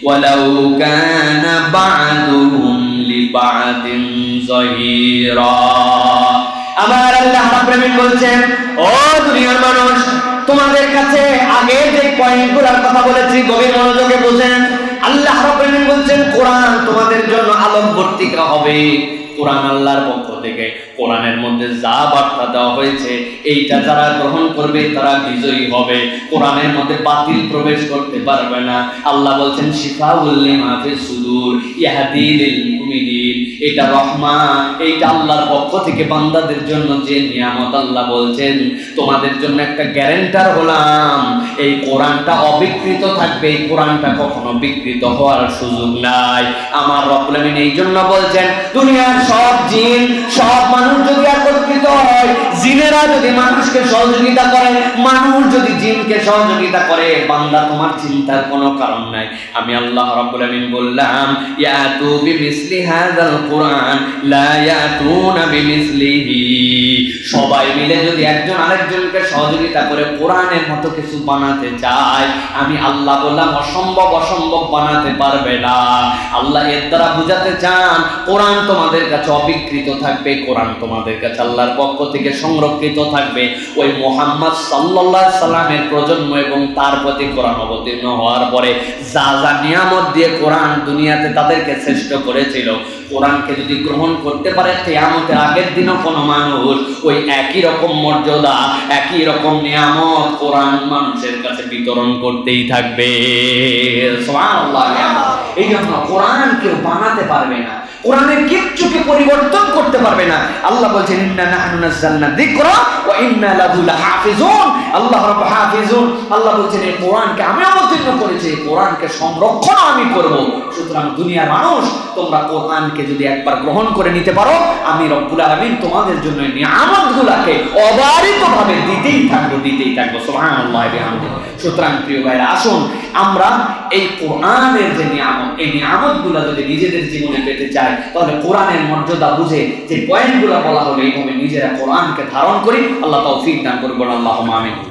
ওয়ালাউ কানা বা'দুহুম লিবা'দিন যাহীরা আমার আল্লাহ রাব্বুল আমিন বলেন ও দুনিয়ার মানুষ তোমাদের কাছে আগে যে পয়েন্টগুলোর কথা বলেছি গভীর মনোযোগে বুঝেন আল্লাহ রাব্বুল আমিন বলেন কোরআন তোমাদের জন্য আলোকবর্তিকা হবে কোরআন আল্লাহর পক্ষ থেকে কোরআনের মধ্যে যা বার্তা দেওয়া হয়েছে এইটা যারা গ্রহণ করবে তারা বিজয়ী হবে কোরআনের মধ্যে বাতিল প্রবেশ করতে পারবে না আল্লাহ বলেন শিফাউল লিমা ফিস সুদুর ইয়াহদি লিল মুমিনিন এটা রহমা এইটা আল্লাহর পক্ষ থেকে বান্দাদের জন্য যে নিয়ামত আল্লাহ বলেন তোমাদের জন্য একটা গ্যারান্টার হলাম এই কোরআনটা অবিকৃত থাকবে এই কোরআনটা কখনো বিকৃত হওয়ার সুযোগ নাই আমার রব্বুল আমিন এইজন্য বলেন দুনিয়ার সব জিন সব মানুষ যদি একত্রিত হয় জিনেরা যদি মানুষকে সহযোগিতা করে মানুষ যদি জিনকে সহযোগিতা করে বান্দা তোমার চিন্তার কোনো কারণ নাই আমি আল্লাহ রাব্বুল আমিন বললাম ইয়াতু বিমিসলি হাযাল কুরআন লা ইয়াতুনা বিমিসলিহি সবাই মিলে যদি একজন আরেকজনকে সহযোগিতা করে কোরআনের মতো কিছু বানাতে চায় আমি আল্লাহ বললাম অসম্ভব অসম্ভব বানাতে পারবে না আল্লাহ এর দ্বারা বোঝাতে চান কোরআন তোমাদের কাছে অবিকৃত থাকবে কোরআন তোমাদের কাছে আল্লাহর পক্ষ থেকে সংরক্ষিত থাকবে ওই মুহাম্মদ সাল্লাল্লাহু আলাইহি সাল্লামের প্রজন্ম এবং তার প্রতি কোরআন অবতীর্ণ হওয়ার পরে যা যা নিয়ামত দিয়ে কোরআন দুনিয়াতে তাদেরকে শ্রেষ্ঠ করেছিল কোরআনকে যদি গ্রহণ করতে পারে কিয়ামতের আগের দিনও কোনো মানুষ ওই একই রকম মর্যাদা একই রকম নিয়ামত কোরআন মানুষের কাছে বিতরণ করতেই থাকবে সুবহানাল্লাহ এইজন্য কোরআন কেউ বানাতে পারবে না কোরআনের কিচ্ছুকে পরিবর্তন করতে পারবে না আল্লাহ বলেন ইন্না নাহনু নাযালনা যিকরা ওয়া ইন্না লাহু লাহাফিজুন আল্লাহ রাব্বুল হাফিজুন আল্লাহ বলেন এই কোরআনকে আমি অবতীর্ণ করেছি কোরআনকে সংরক্ষণ আমি করব সুতরাং দুনিয়ার মানুষ তোমরা কোরআনকে যদি একবার গ্রহণ করে নিতে পারো আমি রব্বুল আলামিন তোমাদের জন্য এই নিয়ামতগুলোকে অবারিতভাবে দিতেই থাকবো সুবহানাল্লাহি বিহামদিহি সুতরাং প্রিয় ভাইরা আসুন আমরা এই কোরআনের যে নিয়ামত এই নিয়ামতগুলো যদি নিজেদের জীবনে পেতে চাই তাহলে কোরআনের মর্যাদা বুঝে যে পয়েন্টগুলো বলা হলো এইভাবে নিজেরা কোরআনকে ধারণ করি আল্লাহ তৌফিক দান করুন আল্লাহুম্মা আমিন